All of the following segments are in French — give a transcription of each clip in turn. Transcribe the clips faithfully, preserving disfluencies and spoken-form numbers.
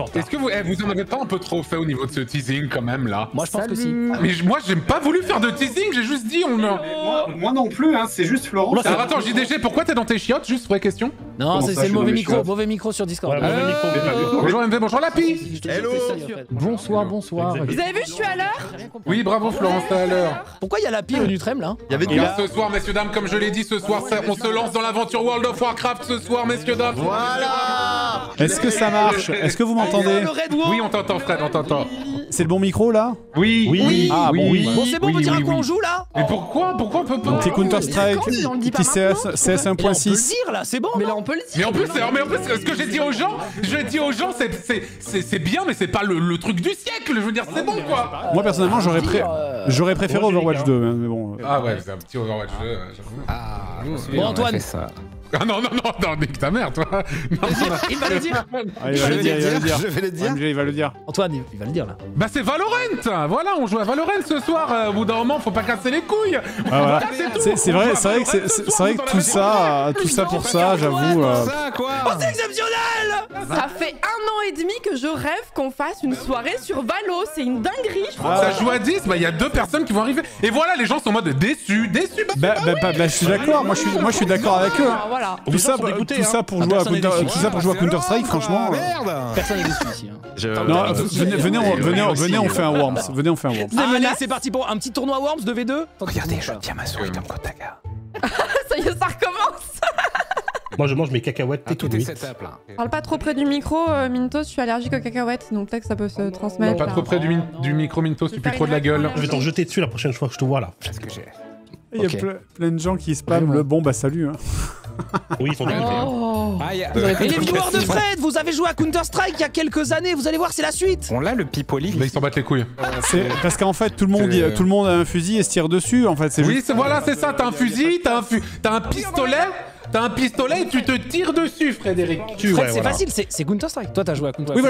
en Est-ce que vous, eh, vous en avez pas un peu trop fait au niveau de ce teasing quand même là? Moi je pense Salut. que si. Mais moi j'ai pas voulu faire de teasing, j'ai juste dit on... Moi, moi non plus, hein, c'est juste Florence. Alors attends, J D G, pourquoi t'es dans tes chiottes? Juste vraie question. Non, c'est le mauvais micro, mauvais micro sur Discord. Bonjour M V, bonjour Lapi. Hello. Bonsoir, bonsoir. Vous avez vu, je suis à l'heure? Oui, bravo Florence, t'es à l'heure. Pourquoi il y a Lapi au Onutrem là? Il y avait du... Ce soir, messieurs dames, comme je l'ai dit, ce soir on se lance dans l'aventure World of Warcraft ce soir, messieurs dames. Voilà. Est-ce que ça marche? Est-ce que vous m'entendez? Oui, on t'entend Fred, on t'entend. C'est le bon micro là? Oui. Oui. Ah bon, oui. Bon, c'est bon, on peut dire à quoi on joue là? Mais pourquoi? Pourquoi on peut pas? Petit Counter-Strike, petit C S un point six. On peut le dire là, c'est bon. Mais là on peut le dire. Mais en plus, ce que j'ai dit aux gens, je dis aux gens, c'est bien, mais c'est pas le truc du siècle. Je veux dire, c'est bon quoi. Moi personnellement, j'aurais préféré Overwatch deux, mais bon. Ah ouais, c'est un petit Overwatch deux, j'avoue. Ah. Bon Antoine. Ah non, non, non, non, nique ta mère, toi! Non, il va le dire! Il va le dire, je vais le dire! Il va le dire! Antoine, il va le dire là! Bah, c'est Valorant! Voilà, on joue à Valorant ce soir! Au bout d'un moment, faut pas casser les couilles! Ah, voilà. C'est vrai, c'est vrai que, c'est ce vrai que tout ça, tout ça pour ça, j'avoue. Oh, c'est exceptionnel! Ça fait un an et demi que je rêve qu'on fasse une soirée sur Valo, c'est une dinguerie, je crois! Ça joue à dix, bah, il y a deux personnes qui vont arriver! Et voilà, les gens sont en mode déçus, déçus! Bah, bah, je suis d'accord, moi je suis d'accord avec eux! Tout ça, dégoûté, tout, hein. ça ah, à Counter, tout ça pour jouer à Counter-Strike, franchement. Merde. Personne n'est déçu ici. Hein. Je... Non, venez, venez, on, venez, on, venez, on fait un Worms. Venez, on fait un Worms. Allez, c'est parti pour un petit tournoi Worms de V deux. Regardez, je tiens ma souris comme Kotaka. Ça y est, ça recommence. Moi, je mange mes cacahuètes. Ah, tout est setup là. Parle pas trop près du micro, euh, Mintos. Je suis allergique aux cacahuètes, donc peut-être que ça peut se transmettre. Non, pas là. trop près du, min du micro, Mintos. Tu fais trop de la gueule. Je vais t'en jeter dessus la prochaine fois que je te vois là. Parce que j'ai. Il y a okay. ple plein de gens qui spamment ouais. le bon bah salut hein. Oui ils sont bien oh. ah, a... Et les viewers de Fred, vous avez joué à Counter-Strike il y a quelques années, vous allez voir c'est la suite. On l'a le Pipo League. Mais ils s'en battent les couilles. Parce qu'en fait tout le monde tout le monde a un fusil et se tire dessus en fait. Oui juste... voilà c'est ça, t'as un fusil, t'as un, fu... un pistolet. T'as un pistolet et tu te tires dessus, Frédéric. Tu Fred, ouais, c'est voilà. facile, c'est Counter-Strike. Toi, t'as joué à Counter-Strike. Oui,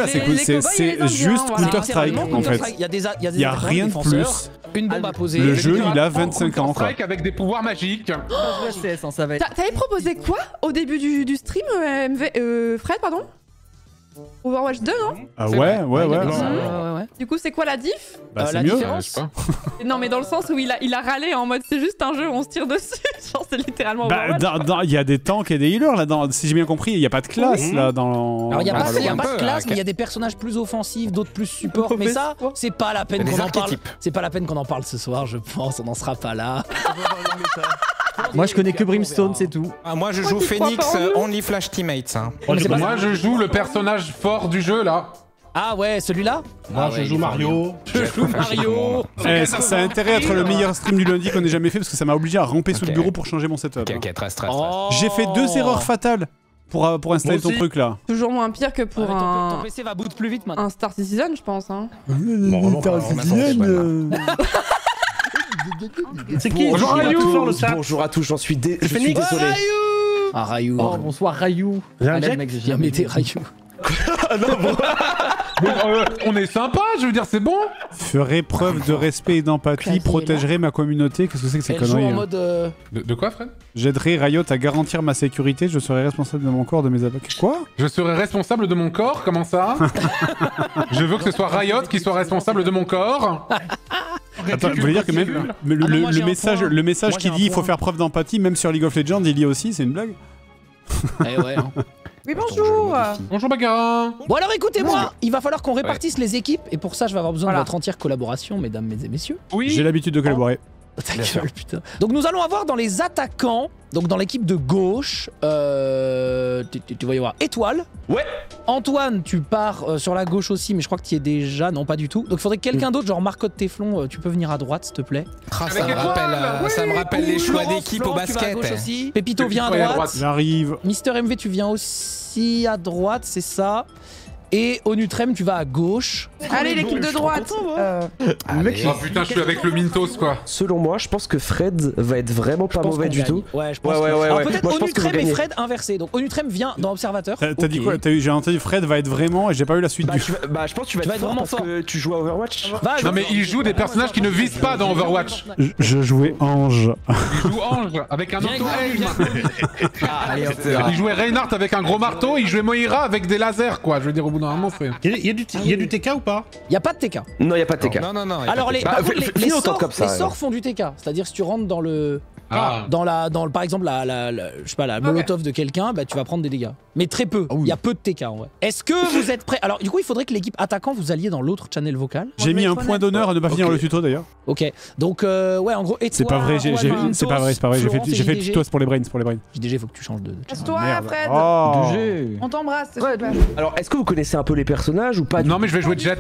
voilà, c'est juste hein, Counter-Strike, voilà. en fait. Il y a, des, y a, des y a rien de plus. Une bombe à poser. Le, le jeu, il a vingt-cinq ans, en fait. Avec des pouvoirs magiques. Oh oh T'avais proposé quoi au début du, du stream, euh, M V, euh, Fred, pardon? Overwatch deux, non? Ah ouais, ouais, ouais. ouais. Du coup, c'est quoi la diff? Bah, euh, c'est mieux, ouais, je sais pas. Non, mais dans le sens où il a, il a râlé en mode c'est juste un jeu, on se tire dessus. Genre, c'est littéralement Overwatch. Bah, il y a des tanks et des healers là-dedans. Si j'ai bien compris, il n'y a pas de classe là dans. Alors, il n'y a pas de classe, mais il y a des personnages plus offensifs, d'autres plus support. Mais ça, c'est pas la peine qu'on en parle. C'est pas la peine qu'on en parle ce soir, je pense. On n'en sera pas là. Moi je connais que Brimstone, c'est tout. Ah, moi je joue Phoenix, Only Flash Teammates. Hein. Oh, moi je joue le personnage fort du jeu là. Ah ouais, celui-là? Moi ah ouais, je joue Mario. Je joue Mario. Eh, ça, ça a intérêt à être le meilleur stream du lundi qu'on ait jamais fait parce que ça m'a obligé à ramper okay. sous le bureau pour changer mon setup. Okay, okay, trace, trace, oh. J'ai fait deux erreurs fatales. Pour, pour installer ton truc là. Toujours moins pire que pour ah, un... Ton, ton P C va boot plus vite maintenant. Un Star Citizen je pense hein. Bon, Star Citizen. C'est qui? Bonjour Rayou. Bonjour à tous, j'en suis, dé... je suis désolé. Rayou. Ah Rayou. Oh, bonsoir Rayou. Viens m'aider Rayou. Non, bon... bon, euh, on est sympa, je veux dire c'est bon. Ferai preuve de respect et d'empathie, protégerai ma communauté. Qu'est-ce que c'est que ces conneries en mode euh... de, de quoi Fred? J'aiderai Riot à garantir ma sécurité, je serai responsable de mon corps, de mes attaques. Quoi? Je serai responsable de mon corps? Comment ça? Je veux que ce soit Riot qui soit responsable de mon corps. Attends, je veux dire que même le, le, ah non, le message, le message moi, qui dit il faut faire preuve d'empathie, même sur League of Legends, il y a aussi, c'est une blague. Eh ouais hein. Oui bonjour. Bonjour Baghera. Bon alors écoutez-moi, il va falloir qu'on répartisse ouais. les équipes et pour ça je vais avoir besoin voilà. de votre entière collaboration mesdames et messieurs. Oui. J'ai l'habitude de collaborer. Oh. Ta gueule, putain. Donc nous allons avoir dans les attaquants, donc dans l'équipe de gauche, euh, tu, tu, tu vas y avoir Étoile. Ouais. Antoine tu pars euh, sur la gauche aussi mais je crois que tu y es déjà, non pas du tout. Donc il faudrait que quelqu'un d'autre genre Marcotte Teflon, euh, tu peux venir à droite s'il te plaît. Ah, ça, me rappelle, euh, oui, ça me rappelle les choix d'équipe au basket. Eh. Pépito vient à droite. à droite. J'arrive. MisterMV tu viens aussi. à droite, c'est ça. Et Onutrem, tu vas à gauche. Allez, l'équipe de droite. Euh... Mec, oh putain, je suis avec le Mynthos, quoi. Selon moi, je pense que Fred va être vraiment pas mauvais du gagne. tout. Ouais, je pense. Ouais, ouais, ouais, ouais. Peut-être Onutrem et Fred inversés. Donc Onutrem vient dans Observateur. T'as okay. dit quoi? J'ai entendu Fred va être vraiment et j'ai pas eu la suite bah, du. Vas, bah, je pense que tu vas, tu vas être vraiment parce fort. que tu joues à Overwatch. Bah, non, mais il joue des personnages qui ne visent pas dans Overwatch. Je, je jouais Ange. Il joue Ange avec un auto-aim. Il jouait Reinhardt avec un gros marteau. Il jouait Moira avec des lasers, quoi. Je veux dire, au bout normalement fait. Il y a du T K ou pas? Il n'y a pas de T K. Non, il n'y a pas de T K. Non, non, non. Alors, les sorts font du T K. C'est-à-dire, si tu rentres dans le. Ah. Dans la, dans le, par exemple, la, la, la, je sais pas, la molotov okay. de quelqu'un, bah, tu vas prendre des dégâts. Mais très peu, oh oui. Il y a peu de T K en vrai. Est-ce que vous êtes prêts? Alors du coup, il faudrait que l'équipe attaquant, vous alliez dans l'autre channel vocal. J'ai mis un point d'honneur à ne pas okay. finir le tuto d'ailleurs. Ok, donc euh, ouais, en gros, et toi, c'est pas vrai, c'est pas vrai, c'est pas vrai, j'ai fait, fait le tuto, c'est pour les brains, pour les brains. J D G, faut que tu changes de channel. Toi, oh, Fred oh. On t'embrasse, c'est super. Alors, est-ce que vous connaissez un peu les personnages ou pas? Non, mais je vais jouer de Jet.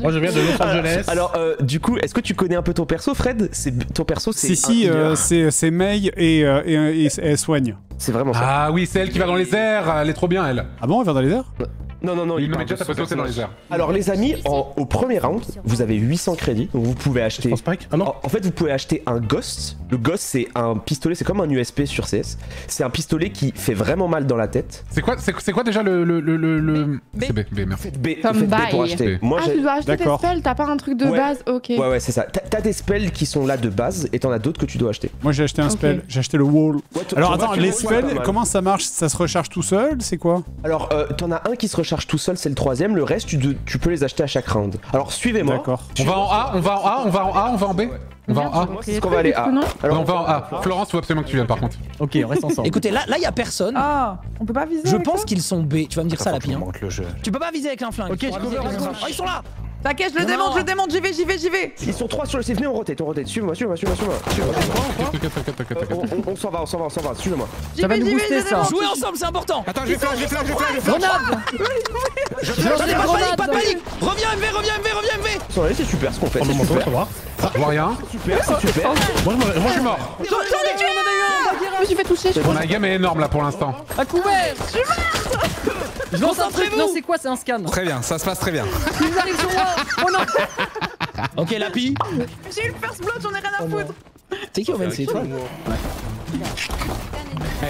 Moi je viens de Los Angeles. Alors, alors euh, du coup, est-ce que tu connais un peu ton perso, Fred? Ton perso c'est... Si, si, euh, c'est May et, euh, et, et, et elle soigne. C'est vraiment ça. Ah oui, c'est elle qui va dans les airs, elle est trop bien elle. Ah bon, elle va dans les airs? Non, non, non, il, il met déjà ta photo, c'est dans les airs. Alors les amis, en, au premier round, vous avez huit cents crédits, donc vous pouvez acheter... Ah non. En, en fait, vous pouvez acheter un Ghost. Le Ghost, c'est un pistolet, c'est comme un U S P sur C S. C'est un pistolet qui fait vraiment mal dans la tête. C'est quoi, c'est quoi déjà le... le, le, le... C'est B, B, merci. B, faites B pour acheter. Moi, ah, tu dois acheter tes spells, t'as pas un truc de ouais. base, ok. Ouais, ouais, c'est ça. T'as des spells qui sont là de base, et t'en as d'autres que tu dois acheter. Moi, j'ai acheté un okay. spell, j'ai acheté le wall. Ouais, alors attends, les spells, comment ça marche? Ça se recharge tout seul, c'est quoi? Alors, t'en as un qui se recharge tout seul, c'est le troisième, le reste tu, de, tu peux les acheter à chaque round. Alors suivez-moi. D'accord. On va en A, on va en A, on va en A, on va en B. On va en A. Est-ce qu'on va aller A? Alors on va en A. Florence, faut absolument que tu viennes par contre. Ok, on reste ensemble. Écoutez, là, là y a personne. Ah, on peut pas viser. Je pense qu'ils sont B. Tu vas me dire ça, Lapi. Tu peux pas viser avec un flingue. Ok, ils sont là. T'inquiète, je le démonte, je le démonte, j'y vais, j'y vais, j'y vais. Ils sont trois sur le site, venez on rotate, on rotate, suivez-moi, suivez-moi, suivez-moi, suivez-moi. On s'en va, on s'en va, on s'en va, suivez-moi. Ça va nous booster ça. Jouer ensemble, c'est important. Attends, j'ai flash, j'ai flash, j'ai flash, j'ai flash. Grenade. J'en ai pas de panique, pas de panique. Reviens M V, reviens M V, reviens M V. C'est super ce qu'on fait, c'est super. Je vois rien. Super, c'est super. Moi je suis mort. J'en ai tué, on en a eu un. Je me suis fait toucher. La gamme est énorme là pour l'instant. À couvert. Je suis mort. Je lance un truc, non c'est quoi, c'est un scan. Très bien, ça se passe très bien. Ils arrivent sur moi. Oh non. Ok Lapi. J'ai eu le first blood, j'en ai rien à foutre. C'est qui au même, c'est toi?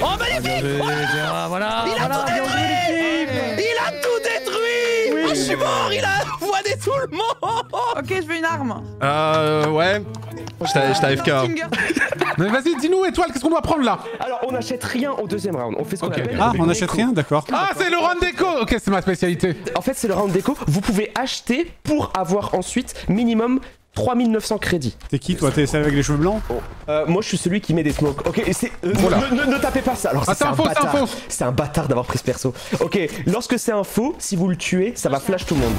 Oh magnifique. Voilà. Il a tout détruit. Il a tout détruit. Oh je suis mort, il a voilé tout le monde. Ok je veux une arme. Euh ouais. Je t'A F K. Mais vas-y, dis-nous, étoile, qu'est-ce qu'on doit prendre là? Alors, on n'achète rien au deuxième round. On fait ce qu'on okay. appelle. Ah, on n'achète rien, d'accord. Ah, c'est le round déco. Ok, c'est ma spécialité. En fait, c'est le round déco. Vous pouvez acheter pour avoir ensuite minimum trois mille neuf cents crédits. T'es qui toi? T'es celle avec les cheveux blancs? Oh. euh, Moi je suis celui qui met des smokes. Ok, c'est... Euh, voilà. ne, ne, ne tapez pas ça. Alors ça, ah, c'est un, un bâtard d'avoir pris ce perso. Ok, lorsque c'est un faux, si vous le tuez, ça va flash tout le monde.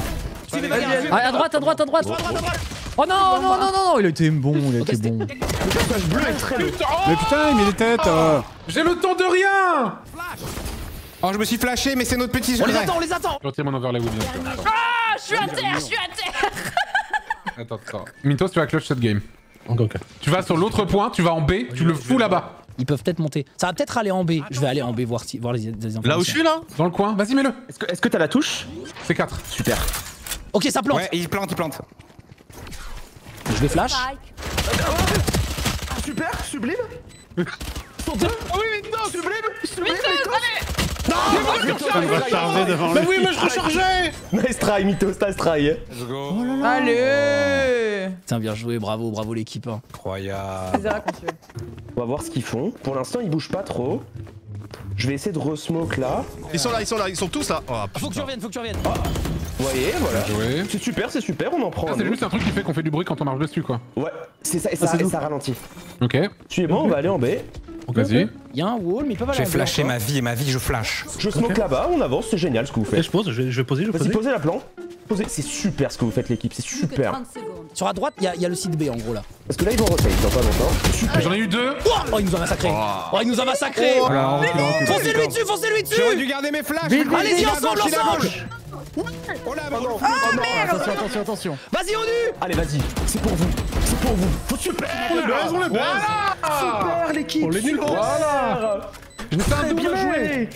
Ah, à droite, à droite, à droite, à droite, à droite. Oh non, non, non, non, il a été bon, il a été bon. Le personnage bleu est très... Mais putain, il met les têtes. J'ai le temps de rien. Oh, je me suis flashé, mais c'est notre petit jeu. On les attend, on les attend. J'entends mon overlay. Ah, je suis à terre, je suis à terre. Attends, attends. Mynthos, tu vas clutch cette game. Ok, ok. Tu vas sur l'autre point, tu vas en B, tu le fous là-bas. Ils peuvent peut-être monter. Ça va peut-être aller en B. Je vais aller en B voir si voir les informations. Là où je suis là? Dans le coin. Vas-y, mets-le. Est-ce que t'as la touche? C'est quatre. Super. Ok, ça plante. Ouais, il plante, il plante. Je vais flash. Ah, super, sublime. Sont deux. Oh oui, Mynthos, sublime, sublime. Non, mais oui, mais je rechargeais. Nice try, Mynthos, nice try. Let's go. Oh là là. Allez. Tiens, bien joué, bravo, bravo l'équipe. Incroyable. On va voir ce qu'ils font. Pour l'instant, ils bougent pas trop. Je vais essayer de re-smoke là. Ils sont là, ils sont là, ils sont tous là. Oh, faut que tu reviennes, faut que tu reviennes. Oh. Vous voyez, voilà. C'est super, c'est super, on en prend. Ah, c'est juste un truc qui fait qu'on fait du bruit quand on marche dessus, quoi. Ouais, c'est ça, et ça, ah, et ça ralentit. Ok. Tu es bon, on va aller en B. Vas-y. Il y a un wall, mais pas mal. J'ai flashé ma vie et ma vie, je flash. Je smoke okay. là-bas, on avance, c'est génial ce que vous faites. Et je pose, je vais poser, je vais poser. Vas-y, posez la plan. Posez. C'est super ce que vous faites, l'équipe, c'est super. Sur la droite, il y, y a le site B en gros là. Parce que là, ils vont rotate dans pas longtemps. J'en ai eu deux. Oh, il nous a massacré. Oh, il nous a massacré. Foncez-lui dessus, foncez-lui dessus. J'aurais dû garder mes flashs. Allez-y ensemble, ensemble. Oui. Oh là, pardon. Ah, oh, merde. Attention, attention, attention. Vas-y, Onu. Allez, vas-y. C'est pour vous. C'est pour vous. Faut super. On le baise, on le baise. Super l'équipe. On les nuls. Voilà. Je n'ai pas bien joué.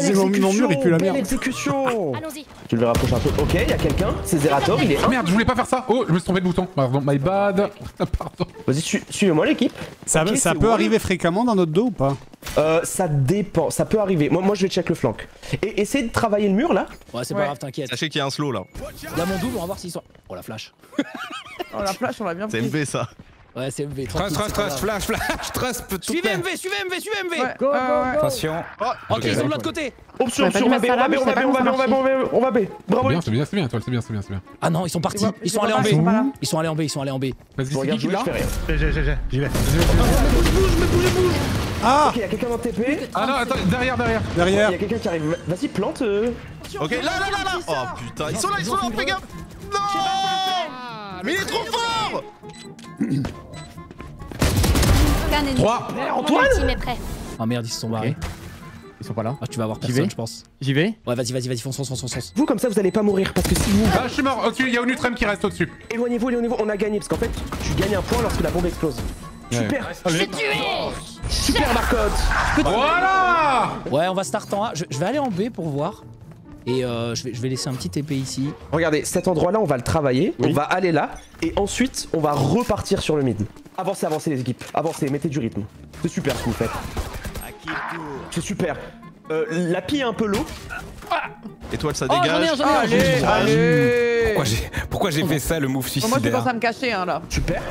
C'est mon mur, il pue la merde. Allons-y. Tu le rapproches un peu. Ok, il y a quelqu'un. C'est Zerator, il est. Oh merde, je voulais pas faire ça. Oh, je me suis trompé de bouton. Pardon, my bad. Pardon. Vas-y, suivez-moi l'équipe. Ça, okay, ça peut arriver fréquemment dans notre dos ou pas? Euh, ça dépend, ça peut arriver. Moi, moi je vais check le flanc. Et essaye de travailler le mur là. Ouais, c'est pas ouais. grave, t'inquiète. Sachez qu'il y a un slow là. Là, mon double, on va voir s'ils sont. Oh la flash. Oh la flash, on l'a bien pris. C'est M V ça. Ouais, c'est M V. Trace, trace, trace, flash, flash, trace. Suivez M V, suivez M V, suivez M V. Go, go, go. Attention. Ok, ils sont de l'autre côté. Option, option, on va B, on va B, on va B, on va B, on va B, on va B. Bravo. C'est bien, c'est bien, c'est bien, c'est bien, c'est bien. Ah non, ils sont partis. Ils sont allés en B. Ils sont allés en B, ils sont allés en B. Vas-y, c'est qui qui l'a ? J'ai, j'ai, j'ai, j'y vais. Bouge, bouge, bouge, bouge. Ah. Ok, y'a quelqu'un dans T P. Ah non, attends, derrière, derrière. Derrière. Y'a quelqu'un qui arrive. Vas-y, plante. Ok, là, là, là, là. Oh putain, ils sont là, ils sont là, fais gaffe. Non. Mais il est trop fort. trois Antoine. Ah merde, ils se sont barrés. Ils sont pas là. Ah, tu vas avoir personne, je pense. J'y vais. Ouais, vas-y, vas-y, vas-y, fonce, fonce, fonce, fonce. Vous, comme ça, vous allez pas mourir parce que si vous. Ah, je suis mort. Ok, il y a Onutrem qui reste au-dessus. Éloignez-vous, éloignez-vous. On a gagné parce qu'en fait, tu gagnes un point lorsque la bombe explose. Super. Je l'ai tué. Super, Marcotte. Voilà. Ouais, on va start en A. Je vais aller en B pour voir. Et euh, je, vais, je vais laisser un petit T P ici. Regardez, cet endroit-là, on va le travailler. Oui. On va aller là. Et ensuite, on va repartir sur le mid. Avancez, avancez les équipes. Avancez, mettez du rythme. C'est super ce que vous faites. C'est super. Euh, Lapi est un peu low. Ah. Étoile, ça dégage. Oh, j'en ai un, j'en ai un. Allez, allez. Pourquoi j'ai fait ça, le move suicidaire? Moi, je commence à me cacher, hein, là. Super.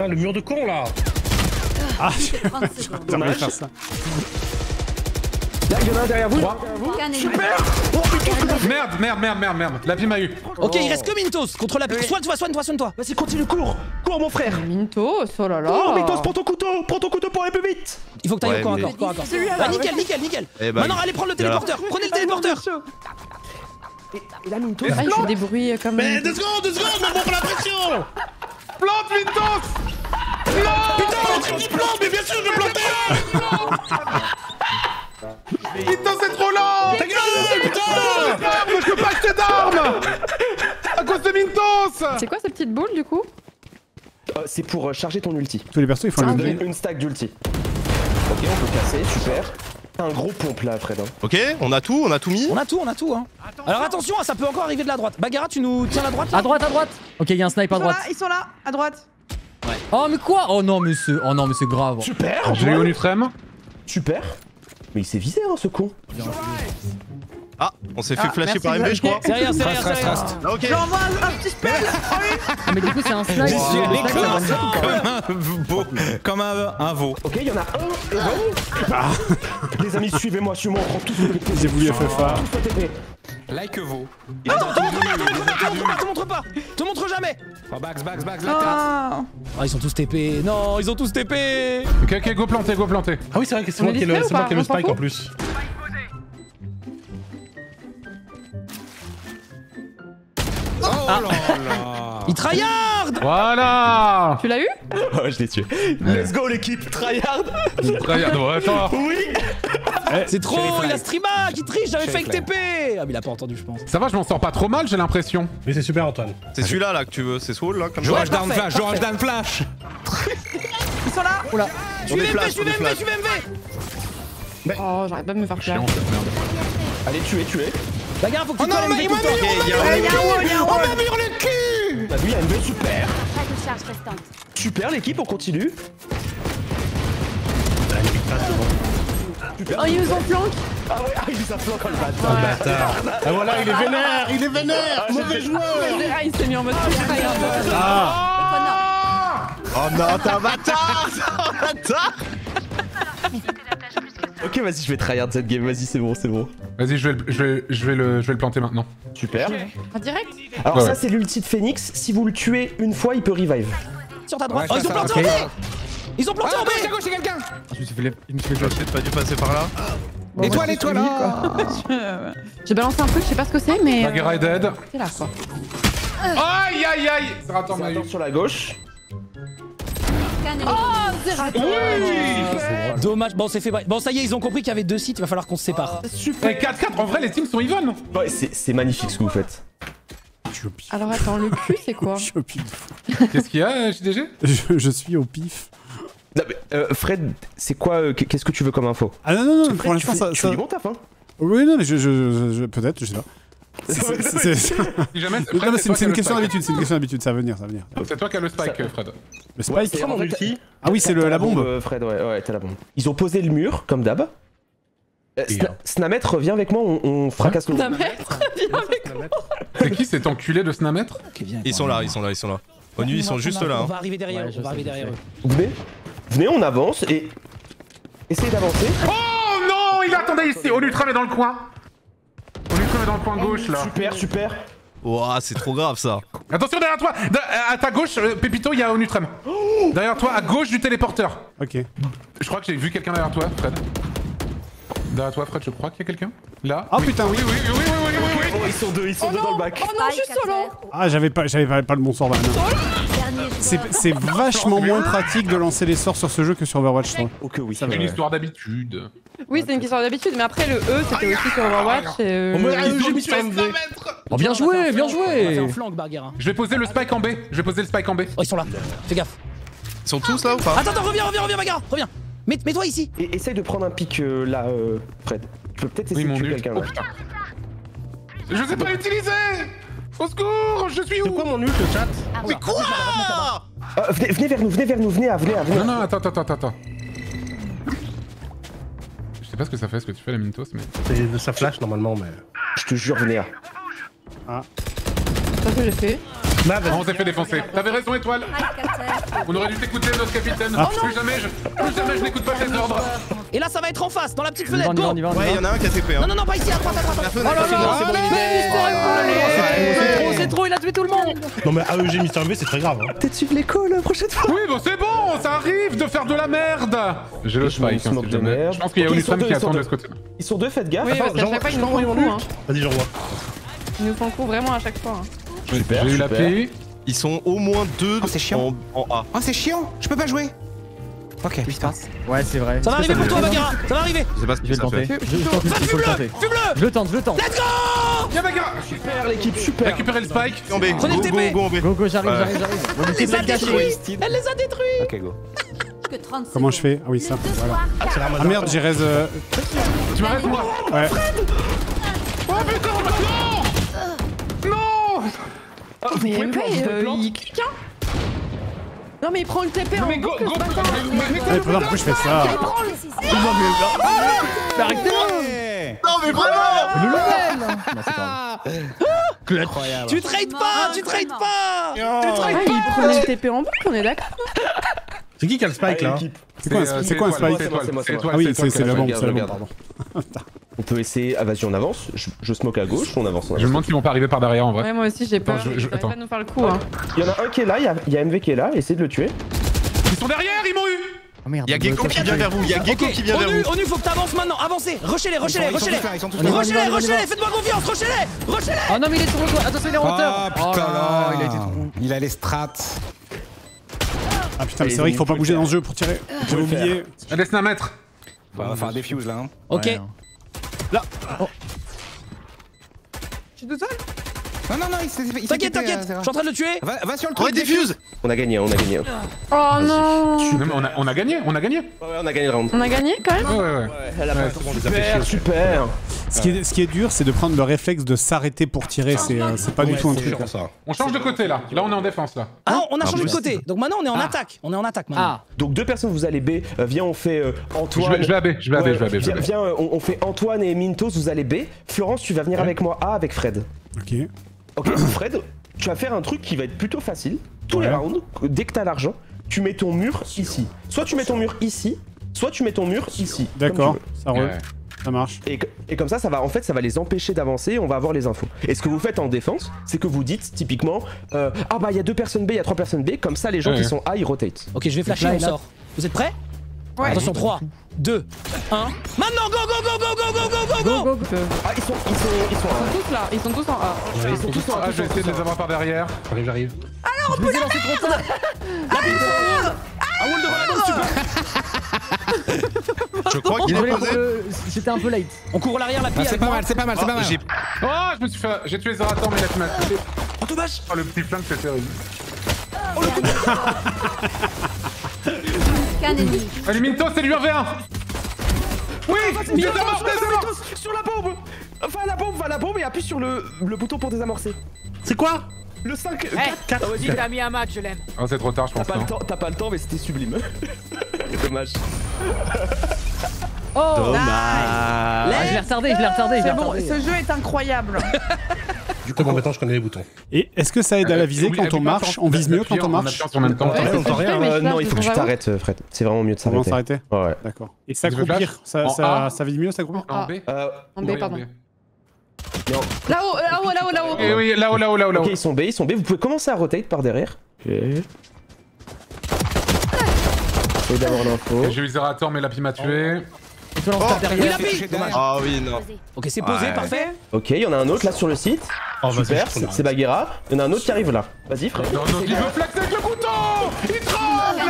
Ah, le mur de con, là. Ah, je vais faire ça. Là, il y en a un derrière vous. Super. Merde, merde, merde, merde, merde. Lapi m'a eu. Ok, il reste que Mynthos contre Lapi. Soigne toi, soigne toi, soigne toi. Vas-y, continue, cours. Cours, mon frère. Mynthos, oh là là. Cours, Mynthos, prends ton couteau. Prends ton couteau pour aller plus vite. Il faut que t'ailles au corps à corps, corps à corps. Bah, nickel, nickel, nickel. Maintenant, allez prendre le téléporteur. Prenez le téléporteur. Et là, Mynthos, il fait des bruits comme. Mais deux secondes, deux secondes, on prend la pression. Plante, Mynthos. Putain, il plante, mais bien sûr, je plantais. Putain, c'est trop lent! Ta gueule, putain! Je peux pas acheter d'armes! À cause de Mynthos! C'est quoi cette petite boule du coup? euh, C'est pour euh, charger ton ulti. Tous les persos ils font ah, le même. Une stack d'ulti. Ok, on peut casser, super. T'as un gros pompe là, Fred. Hein. Ok, on a tout, on a tout mis. On a tout, on a tout. Hein. Attention. Alors attention, ça peut encore arriver de la droite. Baghera, tu nous tiens la droite là. À droite, à droite. Ok, il y a un snipe à droite. Ils sont là, ils sont là à droite. Ouais. Oh, mais quoi? Oh non, mais c'est oh, grave. Super! J'ai eu Onutrem. Super! Mais il s'est visé hein ce con. Ah, on s'est fait ah, flasher par M V je crois. C'est rien, c'est rien, c'est rien. J'envoie un petit spell. Ah mais du coup c'est un snipe. Comme un veau. Ok, il y en a un et veau. Les amis, suivez-moi, suivez-moi, on prend tous le T P. J'ai voulu F F A. Like veau. Non, te montre pas, te montre jamais. Bax, bax, bax, la trace. Ah, ils sont tous T P. Non, ils ont tous T P. Ok, ok, go planter, go planter. Ah oui, c'est vrai que c'est moi qui ai le spike en plus. Oh ah. là il tryhard. Voilà. Tu l'as eu? Ouais, je l'ai tué. Let's go l'équipe, tryhard. Tryhard, ouais, attends. Oui. Eh, c'est trop, il a streama, qui triche, j'avais fait le T P. Ah mais il a pas entendu je pense. Ça va, je m'en sors pas trop mal, j'ai l'impression. Mais c'est super Antoine. C'est celui-là là que tu veux, c'est Soul là comme ça. George down flash, George down flash. Ils sont là. Oula. Suivez M V, suivez M V, suivez M V. Oh, j'arrête pas de me faire chier. Allez, tuez, tuez. Baghera, faut que tu oh mais il m'a mur le cul. T'as vu, il y a M V, super. Super l'équipe, on continue. Oh, il nous en flanque. Ah ouais, ah, il nous a flanqué le bâtard. Ah voilà, il est vénère, il est vénère. Mauvais joueur. Il s'est mis en mode ah. Oh non, t'es un bâtard. T'es un bâtard. Ok, vas-y, je vais tryhard cette game, vas-y, c'est bon, c'est bon. Vas-y, je vais, je, vais, je, vais le, je vais le planter maintenant. Super. En direct. Alors ouais, ça, ouais. C'est l'ulti de Phoenix. Si vous le tuez une fois, il peut revive. Sur ta droite. Ouais, oh, ils ont planté en B. Ils ont planté en B. À gauche, il y a quelqu'un. Je me suis fait les... Je me suis fait les... J'ai peut-être pas dû passer par là. Bon, étoile, étoile. J'ai balancé un truc, je sais pas ce que c'est, mais... Baghera est dead. C'est là, quoi. Aïe, aïe, aïe. Zerator m'a eu. Sur la gauche. Oh, Zerator. Oui. Dommage, bon c'est fait. Bon ça y est, ils ont compris qu'il y avait deux sites, il va falloir qu'on se sépare. Oh, super. quatre quatre, en vrai les teams sont even. Ouais, c'est magnifique ce que vous faites. Alors attends, le cul c'est quoi? Je suis au pif. Qu'est-ce qu'il y a J D G? je, je suis au pif. Non, mais, euh, Fred, c'est quoi euh, qu'est-ce que tu veux comme info? Ah non non non, pour l'instant ça... Tu fais du bon taf hein. Oui non mais je... je, je peut-être, je sais pas. C'est une question d'habitude, c'est une question d'habitude, ça va venir, ça va venir. C'est toi qui as le spike, Fred. Le spike? Ah oui, c'est la bombe. Fred, ouais, ouais, t'as la bombe. Ils ont posé le mur, comme d'hab. Snamet, reviens avec moi, on fracasse le mur. Snamet, reviens avec moi. C'est qui cet enculé de Snamet? Ils sont là, ils sont là, ils sont là. Onu, ils sont juste là. On va arriver derrière, on va arriver derrière eux. Vous venez, venez, on avance et... Essayez d'avancer. Oh non, il attendait ici. Onutrem est dans le coin. Onutrem est dans le coin gauche là. Super, super. Ouah, c'est trop grave ça. Attention derrière toi, de, à ta gauche, euh, Pépito, il y a Onutrem. Oh derrière toi, à gauche du téléporteur. Ok. Je crois que j'ai vu quelqu'un derrière toi, Fred. Derrière toi, Fred, je crois qu'il y a quelqu'un. Là. Ah oh, oui. Putain, oui, oui, oui, oui, oui, oui, oui, oui. Oh, ils sont deux, ils sont oh deux non, dans le bac. Oh non, je suis solo. Ah, j'avais pas, j'avais pas, pas le bon sort là. C'est vachement moins pratique de lancer les sorts sur ce jeu que sur Overwatch trois. Ok, oui, c'est une histoire d'habitude. Oui, c'est une histoire d'habitude, mais après le E, c'était aussi sur Overwatch. Et on me oh, bien joué, bien joué. Je vais poser le spike en B. Je vais poser le spike en B. Oh, ils sont là. Fais gaffe. Ils sont tous là ou pas? Attends, attends, reviens, reviens, reviens, Baghera, reviens. Mets-toi ici. Essaye de prendre un pic là, Fred. Je peux peut-être essayer de tuer quelqu'un là. Je sais pas l'utiliser. Au secours, je suis où? C'est quoi mon ult, le chat? Mais quoi? euh, venez, venez vers nous, venez vers nous, venez à, venez à, venez à. Non, non, attends, attends, attends. Je sais pas ce que ça fait, ce que tu fais, la Mynthos, mais... Ça flash normalement, mais... Je te jure, venez à. Ah. C'est ce que j'ai fait. Bah, bah, on s'est fait défoncer. T'avais raison, étoile. On aurait dû t'écouter, notre capitaine. Ah. Plus jamais, je, plus jamais je n'écoute pas tes ordres. Et là, ça va être en face, dans la petite fenêtre. Go. Ouais, y'en a un qui a T P. Non, non, non, pas ici, à droite, à droite. Oh là là, c'est trop, il a tué tout le monde. Non, mais A E G MisterMV, c'est très grave. Peut-être suivre l'écho la prochaine fois. Oui, bon, c'est bon, ça arrive de faire de la merde. J'ai le spike. Je pense qu'il y a Onutrem qui attend de ce côté. Ils sont deux, faites gaffe. Vas-y, j'envoie. Ils nous font le coup vraiment à chaque fois. J'ai eu Lapi. Ils sont au moins deux oh, chiant. En, en A. Oh c'est chiant, je peux pas jouer. Ok, je passe. Ouais c'est vrai. Ça va arriver pour toi Baghera, ça va arriver. Je sais pas ce que je vais tenter. Fume-le, fume-le. Je le tente, je le tente. Let's go. Y'a Baghera. Super l'équipe, super. Récupérer le spike. Prenez le T P. Go, go, go, go, j'arrive, j'arrive, j'arrive. Elle les a détruits. Elle les a détruits. Ok, go. Comment je fais? Ah oui, ça. Ah merde, j'ai raise. Tu m'arrêtes moi? Ouais. Oh putain, non. Oh, mais M V, euh, il clique hein. Non mais il prend le T P en boucle ce matin. Mais pourquoi je fais ça? Il prend le... Non mais... Arrêtez. Non mais vraiment. Non c'est pas incroyable. Tu trades pas, tu trades pas. Tu trades pas. Il prenait le T P en boucle, on est d'accord. C'est qui qui a le spike là? C'est quoi un spike? Ah oui c'est la bombe, c'est la bombe, pardon. On peut essayer, ah vas-y on avance, je, je smoke à gauche, on avance. On avance. Je me demande s'ils vont pas arriver par derrière en vrai. Ouais moi aussi j'ai peur, ils vont pas nous faire le coup hein. Il y en a un qui est là, il y, y a M V qui est là, essayez de le tuer. Ils sont derrière, ils m'ont eu. Oh merde. Il y a Gekko qui vient vers vous, il y a Gekko qui vient vers vous. Onu, faut que t'avances maintenant, avancez, rushez-les, rushez-les, rushez-les. Rushez-les, rushez-les, faites-moi confiance, rushez-les, rushez-les. Oh non mais il est trop loin, attention il est en hauteur. Oh putain, il a été trop bon. Il a les strats. Ah putain mais c'est vrai qu'il faut pas bouger dans ce jeu pour tirer, j'ai oublié. Allez Snamet. On va faire un defuse là hein. Ok. Là oh. Je suis tout seul. Non non non il s'est fait. T'inquiète t'inquiète, je suis en train de le tuer. Va, va sur le truc. Ouais, diffuse. On a gagné, on a gagné. Oh non, tu... non mais on, a, on a gagné, on a gagné. Ouais on a gagné le round. On a gagné quand même. Ouais ouais ouais, elle a ouais, pas super, super, super. Ce qui est, ce qui est dur c'est de prendre le réflexe de s'arrêter pour tirer, c'est euh, pas ouais, du tout un truc genre, ça. On change de côté là, là on est en défense là. Ah non on a ah, changé de côté, donc maintenant on est en ah. attaque. On est en attaque maintenant. Ah. Donc deux personnes vous allez B, euh, viens on fait euh, Antoine. Je vais, je vais à B, je vais à B, je vais à B. Je vais viens, viens euh, on, on fait Antoine et Mynthos, vous allez B. Florence tu vas venir ouais. avec moi A avec Fred. Ok. Ok Fred, tu vas faire un truc qui va être plutôt facile, tous ouais. les rounds, dès que t'as l'argent, tu mets ton mur ici. Soit tu mets ton mur ici, soit tu mets ton mur ici. D'accord, ça roule. Ça marche. Et, et comme ça, ça va, en fait, ça va les empêcher d'avancer, on va avoir les infos. Et ce que vous faites en défense, c'est que vous dites typiquement euh, ah bah il y a deux personnes B, il y a trois personnes B, comme ça les gens ouais. qui sont A ils rotate. Ok, je vais flasher, on sort. Vous êtes prêts? Ouais. Attention, trois, deux, un. Maintenant, go, go, go, go, go, go, go, go, go, go. Ah, ils sont, ils sont, ils sont, ils sont tous là, ils sont tous en A. Ouais, ils sont tous en A, je vais essayer de les avoir par derrière. J'arrive, j'arrive. Alors, on peut les lancer trop tard. Ah, World of Warcraft, tu peux. Je crois qu'il est posé. J'étais un peu late. On court l'arrière, la pire. C'est pas mal, c'est pas mal, c'est pas mal. Oh, je me suis fait. J'ai tué les Zerator, mais la fumée a touché. Oh, dommage. Oh, le petit flingue, c'est terrible. Oh, le coup de allez Mynthos, c'est lui un V un. Oui désamorce, désamorce. Sur la bombe. Va à la bombe, va à la bombe et appuie sur le, le bouton pour désamorcer. C'est quoi? Le cinq, hey, quatre, oh, vas-y, t'as mis un match, je l'aime. Oh c'est trop tard je pense. T'as pas le temps mais c'était sublime. Dommage. Oh dommage. Ah, je l'ai retardé, je l'ai retardé. C'est bon, ce jeu est incroyable. Du coup, bon, maintenant je connais les boutons. Et est-ce que ça aide à la visée quand on marche? On vise mieux quand on marche? Non, il faut que tu t'arrêtes, Fred. C'est vraiment mieux de s'arrêter. On va s'arrêter. Ouais. D'accord. Et s'accroupir, ça vise mieux s'accroupir? En B. En B, pardon. Là-haut, là-haut, là-haut, là-haut. Et oui, là-haut, là-haut, là-haut. Ok, ils sont B, ils sont B. Vous pouvez commencer à rotate par derrière. Ok. Et d'avoir l'info. J'ai eu Zerator, mais Lapi m'a tué. Il faut l'en derrière. Ah oui, non. Ok, c'est posé, parfait. Ok, il y en a un autre là sur le site. Super, c'est Baghera. Il y en a un autre qui arrive là. Vas-y, frère. Non, non, il veut flaxer avec le couteau. Il troll.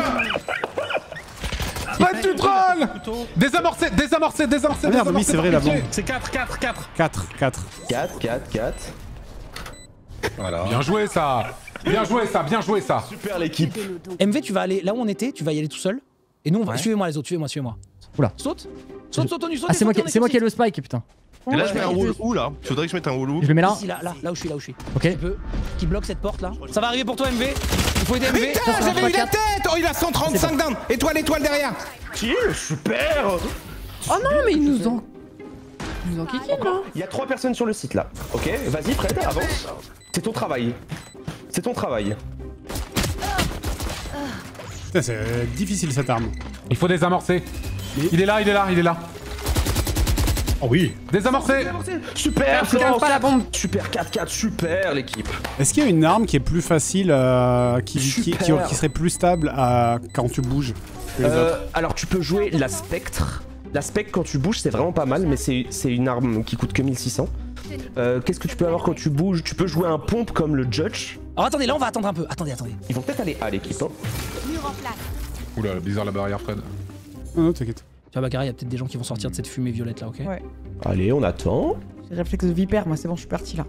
Bah, tu trolles. Désamorcé, désamorcé, désamorcé. Merde, oui, c'est vrai là-bas. C'est quatre, quatre, quatre. quatre, quatre, quatre. quatre, quatre, quatre. Voilà. Bien joué ça. Bien joué ça, bien joué ça. Super l'équipe. M V, tu vas aller là où on était, tu vas y aller tout seul. Et nous, on va. Suivez-moi les autres, suivez-moi, suivez-moi. Oula. Saute. Saute, saute, saute. Ah, c'est moi qui ai le spike, putain. Et là, je mets un wall où là? Tu voudrais que je mette un wall où? Je le mets là. Ici, là, là, là où je suis, là où je suis. Ok. Qui bloque cette porte là. Ça va arriver pour toi, M V. Il faut aider M V. Putain, j'avais eu la tête. Oh, il a cent trente-cinq down. Étoile, étoile derrière. Super. Oh non, mais ils nous ont. Ils nous ont kické là. Il y a trois personnes sur le site là. Ok, vas-y, Fred, avance. C'est ton travail. C'est ton travail. Putain, c'est difficile cette arme. Il faut désamorcer. Il est là, il est là, il est là. Oh oui. Désamorcé. Désamorcé. Super, je casse pas la bombe. Super, quatre quatre, super l'équipe. Est-ce qu'il y a une arme qui est plus facile, euh, qui, qui, qui, qui serait plus stable à, quand tu bouges que les euh, autres? Alors tu peux jouer la Spectre. La Spectre quand tu bouges c'est vraiment pas mal, mais c'est une arme qui coûte que mille six cents. Euh, Qu'est-ce que tu peux avoir quand tu bouges? Tu peux jouer un pompe comme le Judge. Oh attendez, là on va attendre un peu, attendez, attendez. Ils vont peut-être aller à l'équipe. Hein. Oula, bizarre la barrière Fred. Oh non, t'inquiète. Tu vois, Baghera, il y a peut-être des gens qui vont sortir de cette fumée violette là, ok? Ouais. Allez, on attend. J'ai réflexe de vipère, moi c'est bon, je suis parti là.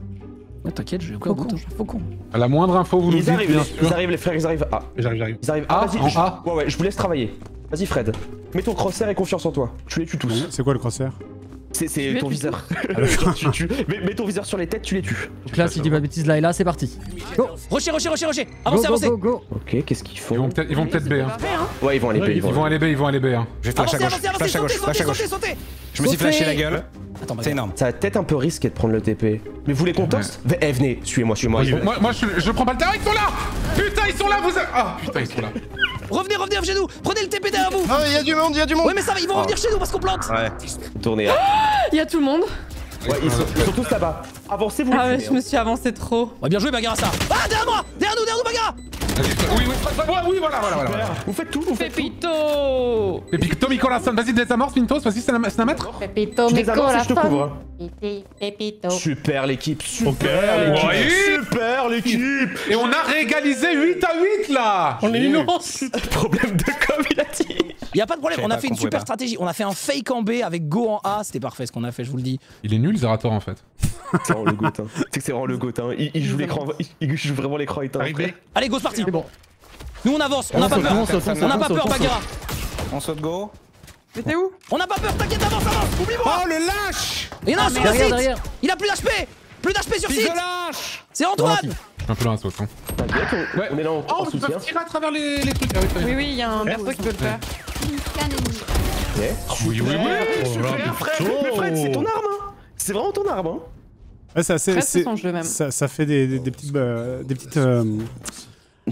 Ah, t'inquiète, je vais quoi? Faucon, faucon. À la moindre info, vous nous dites. Arrivent, bien sûr. Ils arrivent, les frères, ils arrivent. Ah, j'arrive, j'arrive. Ils arrivent. Ah, ah vas-y, je... ah. Ouais, ouais, je vous laisse travailler. Vas-y, Fred. Mets ton crosshair et confiance en toi. Tu les tues tous. C'est quoi le crosshair? C'est ton viseur. tu, tu, mets, mets ton viseur sur les têtes, tu les tues. Donc là, si je dis pas de bêtises, là et là, c'est parti. Go. Rocher, rocher, rocher, rocher. Avancez, avancez. Ok, qu'est-ce qu'ils font? Ils vont peut-être peut B. Hein. Ouais, ils vont aller B. Ils vont aller B, ils vont aller B. Je vais flash à gauche, flash à gauche, flash à gauche. Je me suis flashé la gueule. C'est énorme. Ça a peut-être un peu risqué de prendre le T P. Mais vous les contestez? Eh, venez, suivez-moi, suivez-moi. Moi, je prends pas le terrain, ils sont là. Putain, ils sont là, vous. Ah, putain, ils sont là. Revenez, revenez chez nous. Prenez le T P derrière vous. Ah, il y a du monde, il y a du monde. Ouais, mais ça, ils vont revenir chez nous parce qu'on plante. Ouais. Tournez. Ah, y a tout le monde. Ouais, ils sont, ils sont tous là-bas. Avancez-vous. Ah ouais, je me suis avancé trop. Ouais, bien joué, Baghera, ça. Ah, derrière moi, derrière nous, derrière nous, Baghera. Oui, oui, oui, voilà, voilà, voilà. Vous faites tout, vous faites Pépito. Pépito, Micolason, vas-y, désamorce, Mynthos, vas-y, c'est la mettre. Pépito, Micolason, je te couvre. Pépito. Super l'équipe, super l'équipe, super l'équipe. Et on a régalisé huit à huit, là. On est immense. Problème de com, il a dit. Y'a pas de problème, on a fait une super stratégie. On a fait un fake en B avec Go en A, c'était parfait ce qu'on a fait, je vous le dis. Il est nul, Zerator, en fait. C'est vraiment le goth, hein. C'est que c'est vraiment le goth, hein. Il, il joue l'écran, il joue vraiment l'écran éteint. Allez, go, c'est parti. Bon. Nous on avance, on n'a pas peur, on n'a pas peur, Baghera. On saute go. Mais t'es où? On n'a pas peur, t'inquiète, avance, avance, oublie-moi. Oh le lâche. Il y en a un sur le site. Il a plus d'H P, plus d'H P sur site. C'est Antoine. Un peu loin, saute. Ouais, on est là en oh, on peut tirer à travers les trucs. Oui, oui, il y a un berceau qui peut le faire. Oui, oui, oui. Mais Fred, c'est ton arme, hein. C'est vraiment ton arme, hein. Ouais, ça, c'est, ça, ça fait des, des, des petites, euh, des petites. Euh...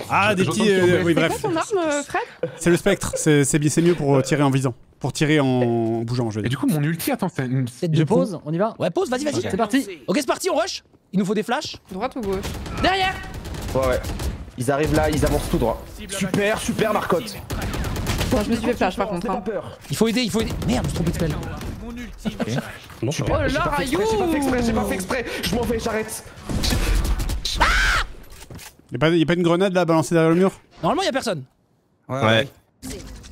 Ah, des petits. Euh, oui, bref. C'est quoi ton arme, Fred? C'est le spectre. C'est mieux pour tirer en visant, pour tirer en bougeant, je veux dire. Et du coup, mon ulti, attends, c'est une. Je pause. On y va? Ouais, pause. Vas-y, vas-y. Okay. C'est parti. Ok, c'est parti. On rush. Il nous faut des flashs. Droite ou gauche? Derrière. Ouais, ouais. Ils arrivent là. Ils avancent tout droit. Super, super, Marcotte. Bon, je me suis fait flash, par contre. Hein. Peur. Il faut aider. Il faut aider. Merde, je suis trompé de spell. Okay. Non, oh là, j'ai pas fait exprès, j'ai pas, pas fait exprès, je m'en vais, j'arrête. Ah y'a pas, pas une grenade là balancée derrière le mur? Normalement y'a personne. Ouais. ouais.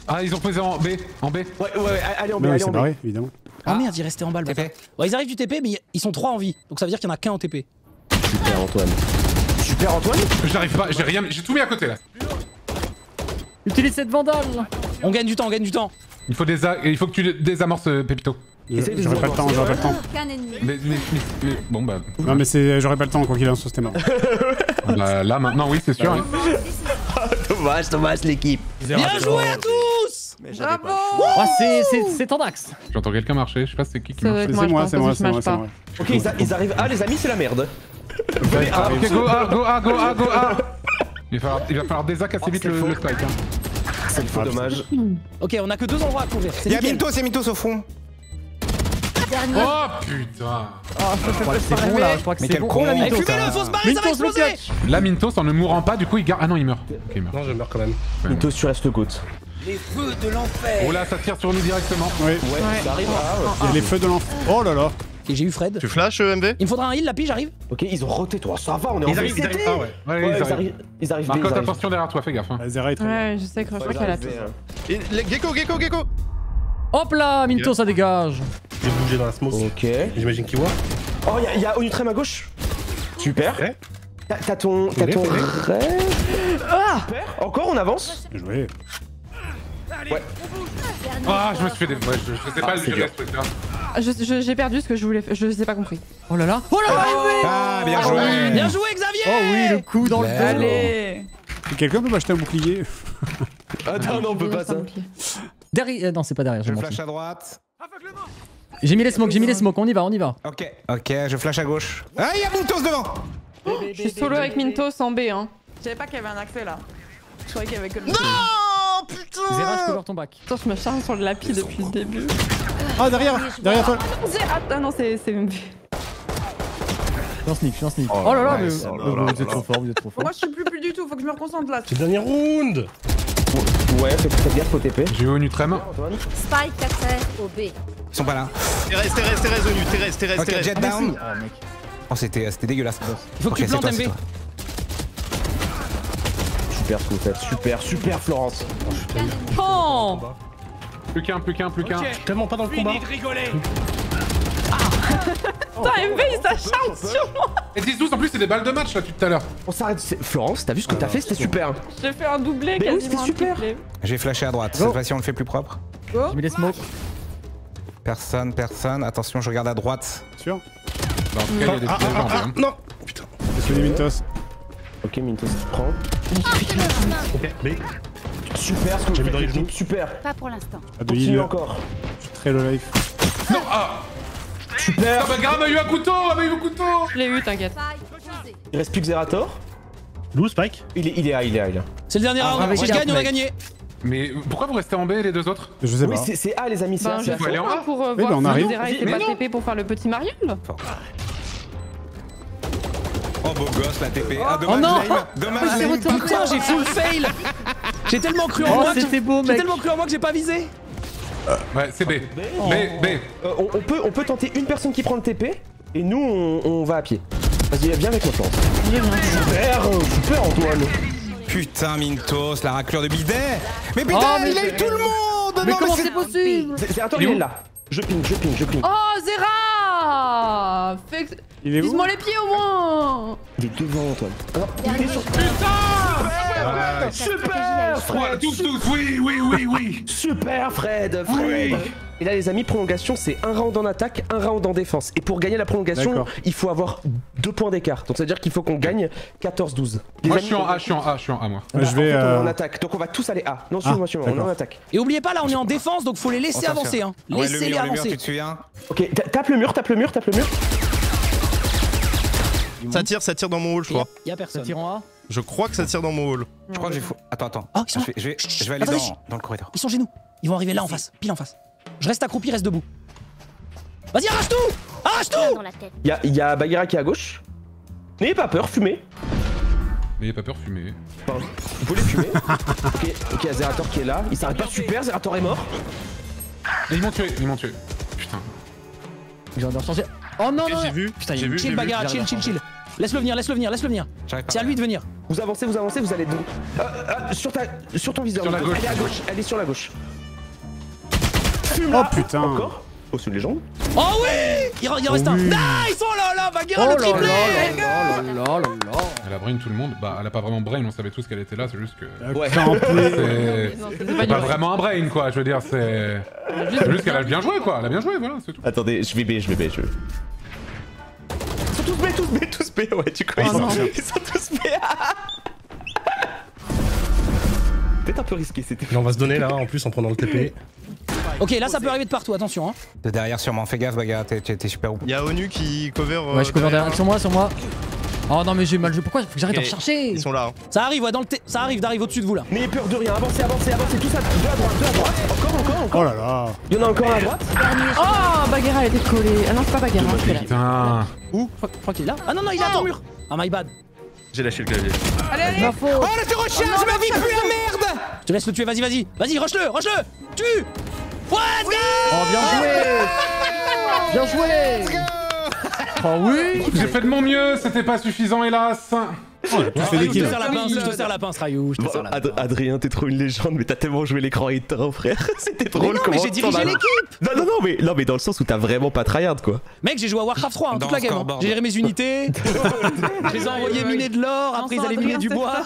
Ah, ils ont posé en B, en B. Ouais, ouais, ouais, allez en B, mais allez en B. Barré, évidemment. Ah, ah merde, il restait en bas le T P. Ouais, ils arrivent du T P, mais ils sont trois en vie, donc ça veut dire qu'il y en a qu'un en T P. Super Antoine. Super Antoine? J'arrive pas, j'ai rien, j'ai tout mis à côté là. Utilise cette vandale. On gagne du temps, on gagne du temps. Il faut, désa il faut que tu désamorces euh, Pépito. J'aurais pas le temps, j'aurais pas le temps. Mais, mais, mais, bon bah. Non, mais c'est. J'aurais pas le temps, quoi qu'il en soit, c'était mort. Bah, là, maintenant, oui, c'est sûr. Hein. Dommage, dommage, l'équipe. Bien joué à tous! Bravo! Oh, c'est ton axe. J'entends quelqu'un marcher, je sais pas c'est qui qui marche. C'est moi, c'est moi, c'est moi. Ok, ils arrivent. Ah, les amis, c'est la merde. Venez A, ok, go A, go A, go A, go A. Il va falloir, il va falloir désac assez vite le spike. C'est le faux dommage. Ok, on a que deux endroits à couvrir. Il y a Mynthos et Mynthos au front. Dernier. Oh putain! Oh, je crois que c'est bon là, je crois que c'est bon. Mais quel con! Fumez-le, faut se barrer, ça va exploser! Là, Mynthos en ne mourant pas, du coup il garde. Ah non, il meurt. Okay, il meurt. Non, je meurs quand même. Mynthos, tu restes côte. Les feux de l'enfer! Oh là, ça tire sur nous directement. Oui, ouais, ça arrive. Il y a les feux de l'enfer. Oh là là! Et j'ai eu Fred. Tu flash M V? Il me faudra un heal, Lapi, j'arrive. Ok, ils ont roté, toi, ça va, on est en arrive. Ils arrivent pas, ouais. Ouais, ils arrivent. Ils arrivent. Marcotte, attention derrière toi, fais gaffe. Ouais, je sais que je crois qu'elle a tout. Gekko, Gekko, Gekko! Hop là, Mynthos, ça dégage. J'ai bougé dans la smoke. Ok. J'imagine qu'il voit. Oh, y'a y a Onutrem à gauche. Super. T'as ton... T'as ton... Ah, encore, on avance. Bien joué. Ouais. Ah, je me suis fait des... Ouais, je, je sais pas le jeu. Je J'ai perdu ce que je voulais faire, je sais pas compris. Oh là là. Oh là là, M V. Ah, bien joué. Bien joué, Xavier. Oh oui, le coup dans le dos. Allez. Quelqu'un peut m'acheter un bouclier? Attends, non, on peut pas ça. Derrière... Non, c'est pas derrière, je m'en fous. Je flash à droite. J'ai mis les smokes, j'ai mis les smokes, on y va, on y va. Ok, ok, je flash à gauche. Ah, il y a Mynthos devant. Oh, je suis solo avec Mynthos en B, hein. Je savais pas qu'il y avait un accès là. Je croyais qu'il y avait que le... Non, putain. Zera, je peux voir ton bac. Putain, je me charge sur le Lapi depuis le début. Ah, derrière, derrière toi. Ah non, c'est M V. Je suis en sneak, je suis en sneak. Oh là là, mais vous êtes trop fort, vous êtes trop fort. Moi, je suis plus plus du tout, faut que je me reconcentre là. C'est le dernier round. Ouais, faites gaffe au T P. J'ai eu Onutrem. Spike quatre au B. Ils sont pas là. Thérèse, Thérèse, Thérèse, Onu, Thérèse, Thérèse, okay, Thérèse. Jet down. Oh, mec. Oh, c'était dégueulasse. Il faut que okay, tu plantes, toi, M V. Super ce que vous faites, super, super Florence. Oh, oh. Plus qu'un, plus qu'un, plus qu'un. Okay. Tellement pas dans le combat. Ah. Putain, M V il s'acharne sur moi. Et dix douze en plus, c'est des balles de match là depuis tout à l'heure. On s'arrête. Florence, t'as vu ce que t'as fait? C'était super. J'ai fait un doublé, quasiment. C'était super. J'ai flashé à droite. Cette fois-ci, on le fait plus propre. J'ai mis les smokes. Personne, personne. Attention, je regarde à droite. Sûr? Non, en tout cas, il y a des petits gens en B. Non! Putain. C'est celui de Mynthos. Ok, Mynthos, tu prends. Super, ce que j'ai mis dans les genoux. Super. Pas pour l'instant. Continue encore. Je suis très low life. Non! Ah! Super! Baghera m'a eu un couteau! M'a eu un couteau! Je l'ai eu, t'inquiète. Il reste plus que Zerator. Blue, Spike. Il est il est A, il est A, il est A. C'est le dernier round, si je gagne, on va gagner. Mais pourquoi vous restez en B les deux autres? Je sais pas. Oui, c'est A les amis, c'est A. Il faut aller en A pour voir si Zera était pas T P pour faire le petit mariole. Oh beau gosse la T P. Ah dommage, dommage. Putain, j'ai full fail. J'ai tellement cru en moi. C'était beau mec. J'ai tellement cru en moi que j'ai pas visé. Ouais, c'est B. B, B. On peut tenter une personne qui prend le T P et nous on va à pied. Vas-y, viens avec moi Florence. Super, super Antoine. Putain, Mynthos, la raclure de bidet. Mais putain, oh, mais il a eu tout le monde. Mais non, comment c'est possible? Attends, il est là. Je ping, je ping, je ping. Oh, Zera fait... Vise-moi les pieds au moins. Il est devant, toi. Oh, il est sur... Putain, putain. Super, Fred. Super, Fred. Oui, oui, oui, oui. Super, Fred, Fred. Oui. Et là, les amis, prolongation, c'est un round en attaque, un round en défense. Et pour gagner la prolongation, il faut avoir deux points d'écart. Donc, ça veut dire qu'il faut qu'on gagne quatorze douze. Moi, je suis en A, je suis en A, je suis en A, moi. Je vais. On est en attaque. Donc, on va tous aller A. Non, suivez-moi, suivez-moi. On est en attaque. Et oubliez pas, là, on est en défense, donc faut les laisser avancer. Hein. Laissez-les avancer. Ok, tape le mur, tape le mur, tape le mur. Ça tire, ça tire dans mon hall, je crois. Il y a personne. Ça tire en A. Je crois que ça tire dans mon hall. Je crois que j'ai faux. Attends, attends. Je vais aller dans le corridor. Ils sont chez nous. Ils vont arriver là en face, pile en face. Je reste accroupi, reste debout. Vas-y, arrache tout! Arrache tout! Y'a y a Baghera qui est à gauche. N'ayez pas peur, fumez. N'ayez pas peur, fumez. Pardon, vous voulez fumer? Ok, ok, y'a Zerator qui est là. Il s'arrête pas, super, Zerator est mort. Et ils m'ont tué, ils m'ont tué. Putain. Ils ont changé. Oh non, non! J'ai vu, putain, j'ai vu. Chill, Baghera, chill, chill, chill. Laisse-le venir, laisse-le venir, laisse-le venir. C'est à lui de venir. Vous avancez, vous avancez, vous allez debout. Euh, euh, sur, ta... sur ton viseur, elle est à gauche, elle est sur la gauche. Oh putain! Encore? Oh, c'est une légende! Oh oui! Il en reste un! Nice! Oh là là! Baghera le triplé! Elle a brain tout le monde. Bah, elle a pas vraiment brain, on savait tous qu'elle était là, c'est juste que. Ouais, c'est pas vraiment un brain quoi, je veux dire, c'est. C'est juste qu'elle a bien joué quoi, elle a bien joué, voilà, c'est tout. Attendez, je vais B, je vais B, je vais. Ils sont tous B, tous B, tous B, ouais, tu crois? Ils sont tous B! Peut-être un peu risqué, c'était. On va se donner là, en plus, en prenant le T P. Ok, là ça peut arriver de partout, attention hein. De derrière sûrement, fais gaffe Baghera, t'es super ou pas. Y'a Onu qui cover. Ouais, je cover derrière, sur moi, sur moi. Oh non mais j'ai mal joué, pourquoi faut que j'arrête de rechercher. Ils sont là. Hein. Ça arrive, ouais, dans le t ça arrive d'arrive au-dessus de vous là. N'ayez peur de rien, avancez, avancez, avancez, tout ça. Deux à droite, deux à droite. Encore, encore, encore. Oh là là. Il y en a encore à droite. Oh, Baghera, elle était collée. Ah non, c'est pas Baghera, c'est là. Putain. Où ? Je crois qu'il est là. Ah non, non, il est à ton mur. Ah my bad. J'ai lâché le clavier. Allez, allez. Oh là, tu recharges, oh, ma vie, pue la merde. Je te laisse le tuer, vas-y, vas-y. Vas-y, rush-le, rush-le. Tue. Let's go. Oh, bien joué. Bien joué. Oh oui, j'ai fait de mon mieux, c'était pas suffisant hélas. Oh, je te, Rayou, je te serre la pince, je te serre la pince, Rayou, je te serre la pince. Adrien, t'es trop une légende, mais t'as tellement joué l'écran et terrain, frère. C'était drôle, comment j'ai dirigé l'équipe. Non, non, non, mais non, mais dans le sens où t'as vraiment pas tryhard, quoi. Mec, j'ai joué à Warcraft trois hein, toute la game. Hein. J'ai géré mes unités, je les ai envoyés miner de l'or, après ils allaient miner du bois.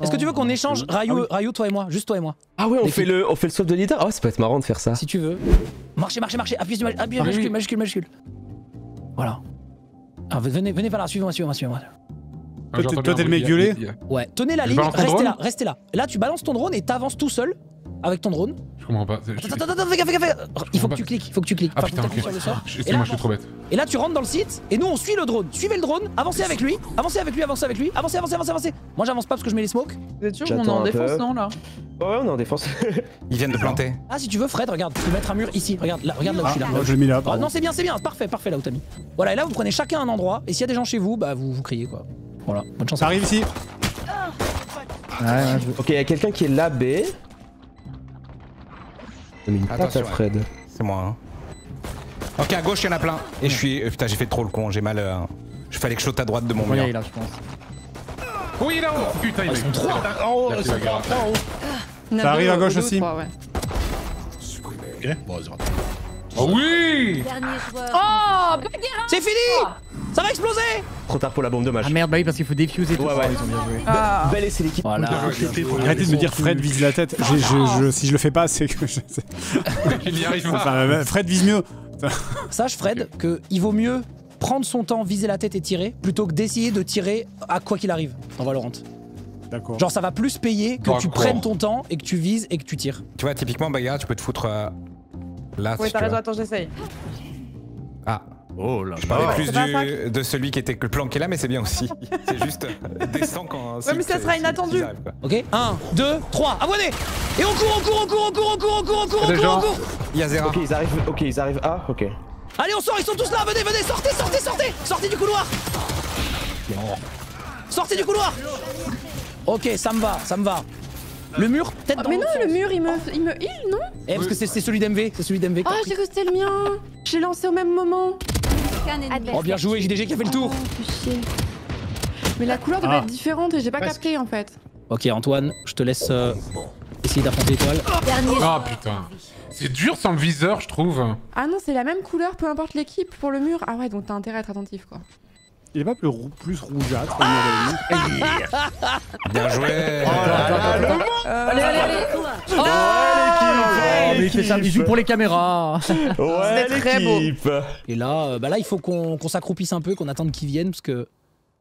Est-ce que tu veux qu'on échange, Rayou, Rayou, toi et moi, juste toi et moi. Ah ouais, on fait le, on fait le swap de leader. Ah ouais, ça peut être marrant de faire ça. Si tu veux. Marchez, marchez, marchez, appuyez sur majuscule, majuscule, majuscule. Voilà. Alors, venez, venez par là, suivez-moi, suivez-moi, suivez-moi. Ah, toi t'es le mec gueulé. Ouais, tenez la je ligne, restez là, restez là. Là tu balances ton drone et t'avances tout seul avec ton drone. Je comprends pas. Attends, attends, attends, fais gaffe, fais gaffe. Il faut que tu cliques, il faut que tu cliques. Ah putain, okay. Excuse-moi, je suis trop bête. Et là tu rentres dans le site et nous on suit le drone. Suivez le drone, avancez avec lui, avancez avec lui, avancez avec lui, avancez, avancez, avancez, avancez. Moi j'avance pas parce que je mets les smokes. Vous êtes sûr qu'on est en défense, non là? Ouais, on est en défense. Ils viennent de planter. Ah si tu veux Fred, regarde, tu peux mettre un mur ici, regarde là, regarde là où je suis là. Je l'ai mis là. Non c'est bien, c'est bien, parfait, parfait là où t'as mis. Voilà, et là vous prenez chacun un endroit et s'il y a des gens chez vous, bah vous vous criez quoi. Voilà, bonne chance. Ça arrive ici. Ouais, ouais, je... Ok, il y a quelqu'un qui est là B. Attention, Fred. Ouais. C'est moi. Hein. Ok, à gauche il y en a plein. Et je suis, putain, j'ai fait trop le con. J'ai mal. Euh... Je fallait que je saute à droite de mon mur. Oui, là, je pense. Oui, là-haut. Oh, putain, il est trop. En haut, ça arrive, ça arrive à gauche aussi. Trois, ouais. Okay. Oh oui. Oh, c'est fini. Oh. Ça va exploser. Trop tard pour la bombe, dommage. Ah merde, bah oui, parce qu'il faut défuser tout. Ouais, ouais, ils ont bien joué. Ah. Belle essai l'équipe. Voilà. Arrêtez de me dire Fred vise la tête. Je, je, je, si je le fais pas, c'est que je... Il y arrive pas. Fred vise mieux. Sache Fred que il vaut mieux prendre son temps, viser la tête et tirer, plutôt que d'essayer de tirer à quoi qu'il arrive dans Valorant. D'accord. Genre ça va plus payer que tu prennes ton temps et que tu vises et que tu tires. Tu vois, typiquement, Baghera, tu peux te foutre euh, là. Ouais, si t'as raison, attends, j'essaye. Ah. Oh là là. Je parlais oh, plus du, de celui qui était que le planqué là, mais c'est bien aussi. C'est juste descend quand. Ouais, mais ça sera inattendu. Ok, un, deux, trois, abonnez. Et on court, on court, on court, on court, on court, on court, on court, on court, on court. Il y a zéro. Ok, ils arrivent, ok, ils arrivent A, ok. Allez, on sort, ils sont tous là, venez, venez, sortez, sortez, sortez. Sortez du couloir. Sortez du couloir. Ok, ça me va, ça me va. Le mur, peut-être. Oh, mais non, le sens. Mur, il me, il me heal, non? Eh, parce que c'est celui d'M V, c'est celui d'M V. Ah, j'ai cru que c'était le mien. J'ai lancé au même moment. Oh bien joué, J D G qui a fait le tour. Oh, mais la couleur devait ah. être différente et j'ai pas capté en fait. Ok Antoine, je te laisse euh, essayer d'affronter l'étoile. Ah oh, putain, c'est dur sans le viseur je trouve. Ah non c'est la même couleur peu importe l'équipe pour le mur. Ah ouais donc t'as intérêt à être attentif quoi. Il est pas plus, rou plus rougeâtre ah yeah. Bien joué. Allez, allez, allez. Oh mais il fait ça bisou pour les caméras. Ouais très beau. Et là, bah là il faut qu'on qu'on s'accroupisse un peu, qu'on attende qu'ils viennent parce que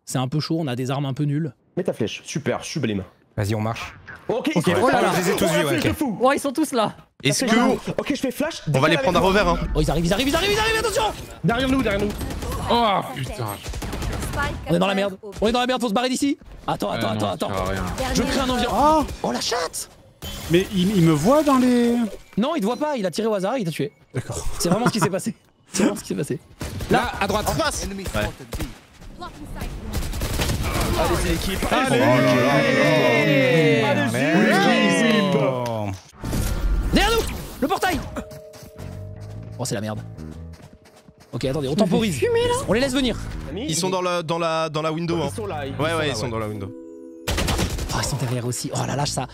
c'est un peu chaud, on a des armes un peu nulles. Mets ta flèche, super, sublime. Vas-y on marche. Ok, okay. Oh là là. Je les ai tous vus, ouais, okay. Ouais ils sont tous là. Est-ce que... Ok je fais flash. On va les prendre à revers hein. Oh ils arrivent, ils arrivent, ils arrivent, ils arrivent, attention. Derrière nous, derrière nous. Oh putain. On est dans la merde, on est dans la merde, faut se barrer d'ici. Attends, attends, euh, non, attends, attends. Je crée un environnement. Oh, oh la chatte. Mais il, il me voit dans les... Non, il te voit pas, il a tiré au hasard et il t'a tué. D'accord. C'est vraiment ce qui s'est passé. C'est vraiment ce qui s'est passé. Là, là, à droite. En face. Ouais. Allez, c'est l'équipe. Allez, allez, allez, derrière nous, le portail. Oh, c'est la merde. Ok, attendez, on temporise. Fumer, là. On les laisse venir. Ils sont dans la, dans la, dans la window. Ils hein. sont là, ils ouais, sont ouais, là, ils sont ouais. dans la window. Oh, ils sont derrière aussi. Oh la lâche ça.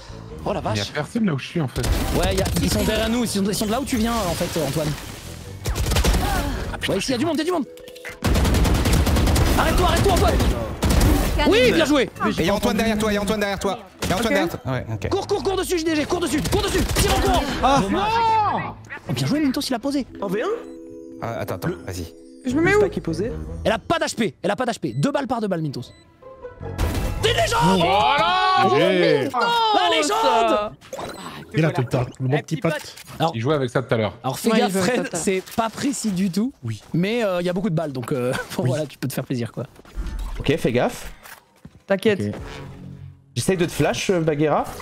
Oh la vache. Y'a personne là où je suis en fait. Ouais, y a, ils sont derrière nous. Ils sont, ils sont de là où tu viens en fait, Antoine. Ah, putain, ouais, ici y'a du monde, y'a du monde. Arrête-toi, arrête-toi, Antoine. Oui, bien joué. Et y'a Antoine derrière toi, y'a Antoine derrière toi. Y'a Antoine derrière toi. Ouais, ok. Cours, cours, cours dessus, J D G, cours dessus, cours dessus. Tire en cours. Ah non. Oh, bien joué, Mynthos, il a posé. un v un. Ah, attends, attends, vas-y. Je me mets où? Elle a pas d'H P, elle a pas d'H P. Deux balles par deux balles, Mynthos. T'es une légende! Voilà! Oh, yeah. Oh, la légende! Il est là tout le temps, le bon petit pote. Il jouait avec ça tout à l'heure. Alors fais gaffe, Fred, c'est pas précis du tout. Oui. Mais il euh, y a beaucoup de balles, donc euh, oui. Voilà, tu peux te faire plaisir quoi. Ok, fais gaffe. T'inquiète. Okay. J'essaye de te flash, Baghera. Je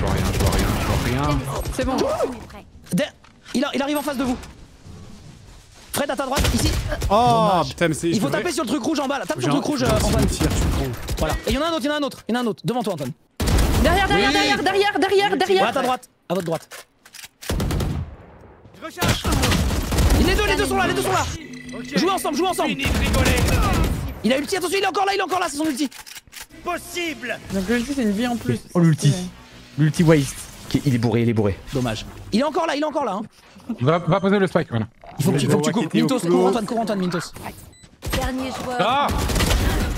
vois rien, je vois rien, je vois rien. C'est bon. Oh il, a, il arrive en face de vous. Fred à ta droite, ici. Oh putain, mais c'est. Il faut taper sur le truc rouge en bas là. Tape sur le truc rouge, Antoine. Voilà. Et il y en a un autre, il y en a un autre. Il y en a un autre. Devant toi, Antoine. Derrière, derrière, derrière, derrière, derrière, derrière. À ta droite, à votre droite. Je recharge. Les deux, les deux sont là, les deux sont là. Jouez ensemble, jouez ensemble. Il a ulti, attention, il est encore là, il est encore là, c'est son ulti. Possible. Donc l'ulti c'est une vie en plus. Oh l'ulti. L'ulti waste. Okay, il est bourré, il est bourré. Dommage. Il est encore là, il est encore là. Hein. Va, va poser le spike, voilà. Il faut que tu, faut que tu coupes. Mynthos, cours Antoine, cours Antoine, Mynthos. Dernier joueur. Ah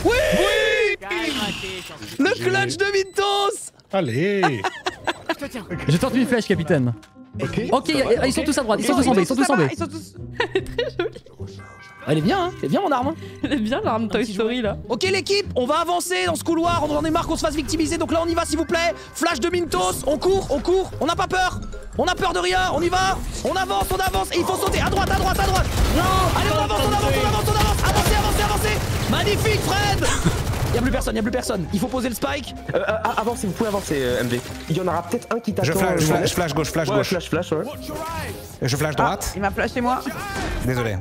oui, oui. Le clutch de Mynthos. Allez. Je te tiens. Je tente une flèche, capitaine. Ok, okay, va, ils, okay. Sont tous à droite, ils sont tous en B, ils sont tous en B. Ils sont tous. Elle est très jolie. Elle est bien, hein. Elle est bien mon arme. Elle est bien l'arme Toy Story là. Ok l'équipe, on va avancer dans ce couloir, on en est marre qu'on se fasse victimiser, donc là on y va s'il vous plaît. Flash de Mynthos, on court, on court, on n'a pas peur. On a peur de rien, on y va. On avance, on avance, et il faut sauter, à droite, à droite, à droite. Non, allez on avance, on avance, on avance, on avance. Avancez, avancez, avancez. Magnifique Fred. Y'a plus personne, y'a plus personne. Il faut poser le spike. Euh, euh, avancez, vous pouvez avancer, euh, M V. Il y en aura peut-être un qui t'attend. Je flash, flash, flash gauche, flash ouais, gauche. Flash, flash, ouais. Je flash droite. Ah, il m'a flashé moi. Désolé.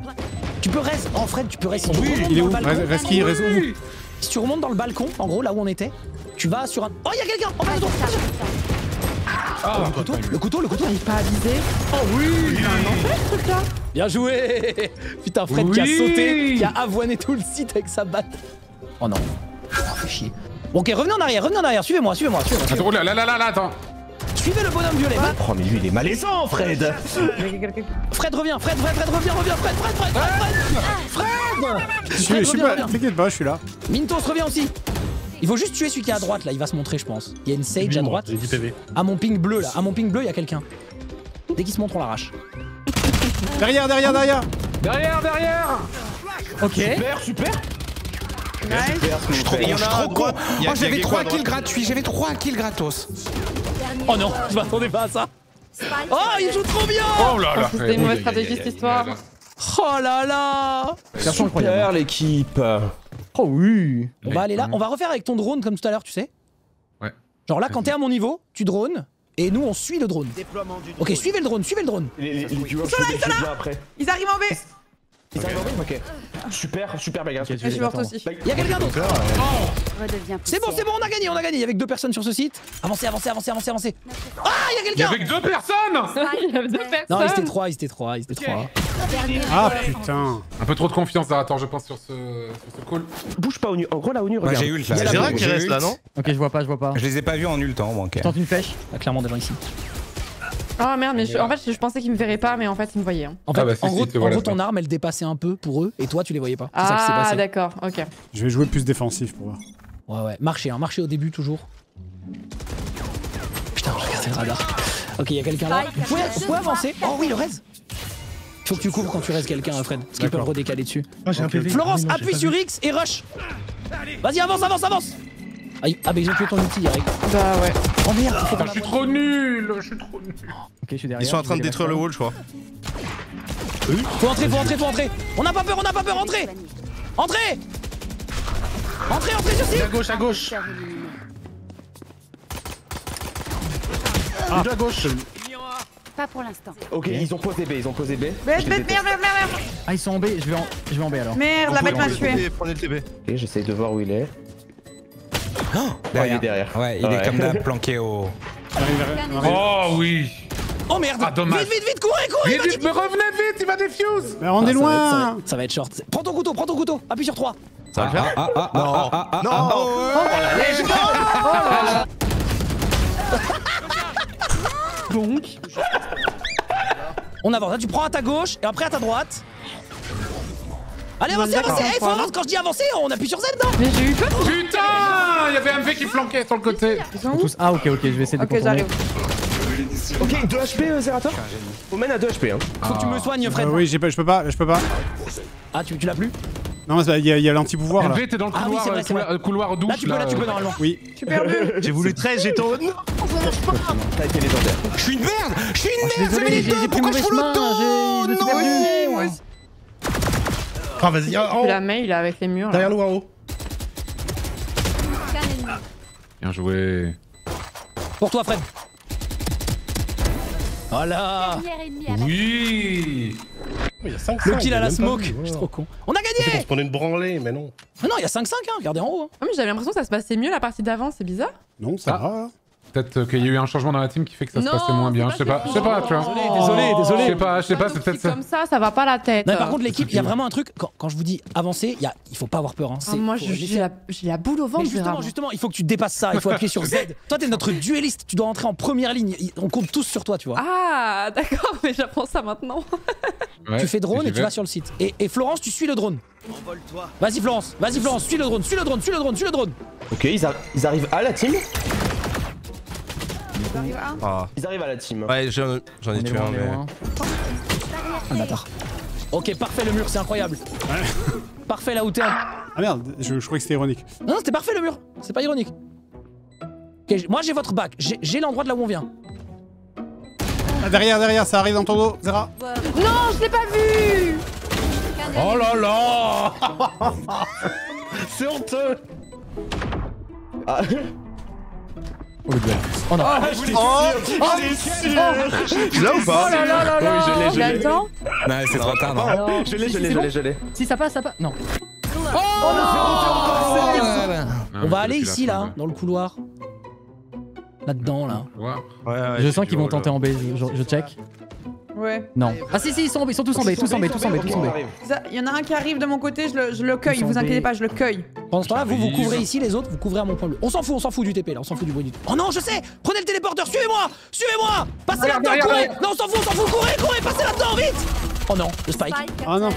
Tu peux reste. En Fred, tu peux rester. Oui, tu il est où Reski, reste où. Si tu remontes dans le balcon, en gros là où on était, tu vas sur un. Oh y'a quelqu'un. En face de toi. Ah, le couteau, le couteau, le couteau. Il n'est pas avisé. Oh oui, il a un enfer ce truc là. Bien joué. Putain, Fred oui. Qui a sauté, qui a avoiné tout le site avec sa batte. Oh non. Oh, chier. Bon, ok, revenez en arrière, revenez en arrière, suivez-moi, suivez-moi, suivez-moi. Attends, là, là, là, là, attends. Suivez le bonhomme violet. Ah. Oh, mais lui, il est malaisant, Fred. Fred, reviens, Fred, Fred, Fred, reviens, reviens, Fred, Fred, Fred, Fred, Fred. Je suis, Fred, je suis reviens, pas, t'inquiète pas, je suis là. Mynthos, reviens aussi. Il faut juste tuer celui qui est à droite, là, il va se montrer, je pense. Il y a une sage à droite. À mon ping bleu, là, à mon ping bleu, il y a quelqu'un. Dès qu'il se montre, on l'arrache. Derrière, derrière, derrière. Derrière, derrière. Ok. Super, super. Nice. Je suis trop con, je suis trop con. Oh j'avais trois kills gratuits, j'avais trois kills gratos. Oh non, je m'attendais pas à ça. Oh il joue trop bien. Oh là là. C'était une mauvaise stratégie cette histoire. Oh là là. Super l'équipe. Oh oui. On va aller là, on va refaire avec ton drone comme tout à l'heure tu sais. Ouais. Genre là quand t'es à mon niveau, tu drones. Et nous on suit le drone. Ok suivez le drone, suivez le drone. Ils sont là, ils sont là. Ils arrivent en B. Ils arrivent en B. Ok. Super, super bagarre. Okay, je suis morte aussi. Il y a quelqu'un d'autre. Oh. C'est bon, c'est bon, on a gagné, on a gagné. Il y avait que deux personnes sur ce site. Avancez, avancez, avancez, avancez, avancez. Ah, il y a quelqu'un. Il y avait que deux personnes. Il y avait deux personnes. Non, ils étaient trois, ils étaient trois, ils étaient trois. Ah putain. Un peu trop de confiance là. Attends, je pense sur ce, sur ce call. Bouge pas au nu. En gros là au nu. Regarde. Bah, j'ai ult là. C'est vrai qu'il reste là, non. Ok, je vois pas, je vois pas. Je les ai pas vus en ult en banque. Tente une flèche. Ah, clairement devant ici. Ah merde, mais je, en fait je pensais qu'ils me verraient pas, mais en fait ils me voyaient. Hein. En, fait, ah bah, en, gros, si, en voilà, gros, ton arme elle dépassait un peu pour eux et toi tu les voyais pas. Ah d'accord, ok. Je vais jouer plus défensif pour voir. Ouais, ouais, marchez, hein, marchez au début toujours. Putain, regardez le radar. Ok, y'a quelqu'un là. Vous pouvez, vous pouvez avancer. Oh oui, le raise. Faut que tu couvres quand tu raises quelqu'un, Fred, parce qu'ils peuvent redécaler dessus. Oh, okay. Un P V. Florence, non, appuie sur X et rush. Vas-y, avance, avance, avance. Ah bah ils ont tué ton outil Eric. Bah ouais. Oh merde, oh, je suis trop nul, je suis trop nul. Ok, je suis derrière. Ils sont en train de détruire le wall je crois. Faut entrer, faut entrer, faut entrer. On n'a pas peur, on n'a pas peur, entrez. Entrez. Entrez, entrez sur site. À gauche, à gauche. Ah, à gauche. Pas pour l'instant. Ok, ils ont posé B, ils ont posé B. Merde, merde, merde, merde. Ah ils sont en B, je vais en, je vais en B alors. Merde, la bête m'a tué. Prenez le T B. Ok, j'essaye de voir où il est. Oh, derrière. Ouais, il est derrière. Ouais, il ouais. Est comme là, planqué au. Oh oui. Oh merde. Ah, dommage. Vite, vite, vite, courez, courez. Vite, vite, me revenez vite, il va défuse. Mais on ah, est loin. Va être, ça, va être, ça va être short. Prends ton couteau, prends ton couteau. Appuie sur trois. Ça va le faire. Ah ah ah ah ah. Non. Ah, non. Ah, non. Donc. On avance. Là, tu prends à ta gauche et après à ta droite. Allez avancez, avancez, hey, faut avancer, quand je dis avancer, on appuie sur Z non. Mais j'ai eu peur. Putain, il y avait M V qui flanquait sur le côté. Ils sont tous... Ah ok ok, je vais essayer de okay, contourner. Ok, deux H P euh, Zerator. On mène à deux H P hein. Faut que tu me soignes Fred. Euh, oui, je peux pas, je peux pas. Ah tu, tu l'as plus. Non mais il y a, a l'anti-pouvoir là. M V t'es dans le couloir, ah, oui, vrai, euh, couloir douche là. Tu peux là, là tu peux normalement. Oui. Super nul. J'ai voulu treize, j'étais en haut. Non, t'as été légendaire. Je suis une merde, je suis une merde, j'avais les deux, pourquoi je fous l'auto. Non. Ah vas-y, oh, oh. La main il est avec les murs. Derrière là. Le Waro. Bien joué. Pour toi Fred. Voilà. Oui. Il y a cinq cinq, le kill à la smoke, je suis trop con. On a gagné. On se prenait une branlée, mais non. Mais non, il y a cinq cinq, hein, regardez en haut. Hein. Non, mais j'avais l'impression que ça se passait mieux la partie d'avant, c'est bizarre. Non, ça ah. va. Peut-être qu'il y a eu un changement dans la team qui fait que ça non, se passait moins bien. Je sais pas, je sais pas, tu vois. Désolé, désolé, désolé. Je sais pas, je sais pas, c'est peut-être ça. Comme ça, ça va pas la tête. Non, mais par contre, l'équipe, il y a vraiment un truc. Quand, quand je vous dis avancer, il, il faut pas avoir peur. Hein. Ah, moi, j'ai la, la boule au ventre. Mais justement, justement, il faut que tu dépasses ça. Il faut appuyer sur Z. Toi, t'es notre dueliste. Tu dois rentrer en première ligne. On compte tous sur toi, tu vois. Ah, d'accord, mais j'apprends ça maintenant. Ouais, tu fais drone et, et tu vas sur le site. Et, et Florence, tu suis le drone. Vas-y, Florence. Vas-y, Florence. Suis le drone. Suis le drone. Suis le drone. Suis le drone. Ok, ils arrivent à la team. Ils arrivent à, ah. Ils arrivent à la team. Ouais, j'en ai tué un, mais. Un bâtard. Ok, parfait le mur, c'est incroyable. Ouais. Parfait la hauteur. Ah merde, je, je croyais que c'était ironique. Non, non, c'était parfait le mur, c'est pas ironique. Okay, moi j'ai votre bac, j'ai l'endroit de là où on vient. Ah, derrière, derrière, ça arrive dans ton dos, Zera. Non, je l'ai pas vu. Oh là là. C'est honteux. Ah. Oh, oh, ah, je suis sûr, oh, je suis sûr. Là ou pas? Oh là là là là. Oui, je l'ai, je l'ai. Non, c'est trop tard, non. Je l'ai, je l'ai, je l'ai, je l'ai. Si ça passe, ça passe. Non. Oh, oh, non, non. On va aller ici, là, dans le couloir. Là-dedans, là. Ouais, ouais, je sens qu'ils vont tenter en B, je, je check. Ouais. Non. Ah si si, ils sont, ils sont tous en B, tous en B, tous en B, tous en B. Il y en a un qui arrive de mon côté, je le, je le cueille, vous inquiétez pas, je le cueille. Pendant ce temps-là, vous vous couvrez ici, les autres, vous couvrez à mon point bleu. On s'en fout, on s'en fout du T P là, on s'en fout du bruit du T P. Oh non, je sais. Prenez le téléporteur, suivez-moi. Suivez-moi. Passez là-dedans, courez. Non, on s'en fout, on s'en fout, courez, courez, passez là-dedans, vite. Oh non, le spike. Oh non.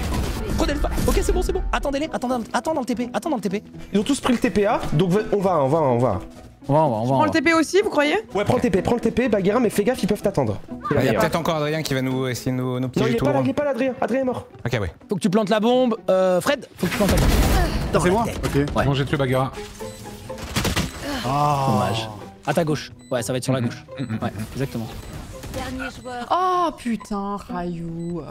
Prenez le spike. Ok, c'est bon, c'est bon. Attendez-les, attendez, attends dans le T P, attends dans le T P. Ils ont tous pris le T P A, donc on va, on va, on va. On va, on va, on va. Prends le T P aussi, vous croyez? Ouais, prends le T P, prends le T P, Baghera, mais fais gaffe, ils peuvent t'attendre. Il y a peut-être encore Adrien qui va nous essayer nos petits retours. Non, il est pas là, Adrien, Adrien est mort. Ok, ouais. Faut que tu plantes la bombe, euh, Fred, faut que tu plantes la bombe. C'est moi? Ok. Bon, j'ai tué Baghera. Ah, dommage. À ta gauche. Ouais, ça va être sur la gauche. Ouais, exactement. Dernier joueur. Oh putain, Rayou.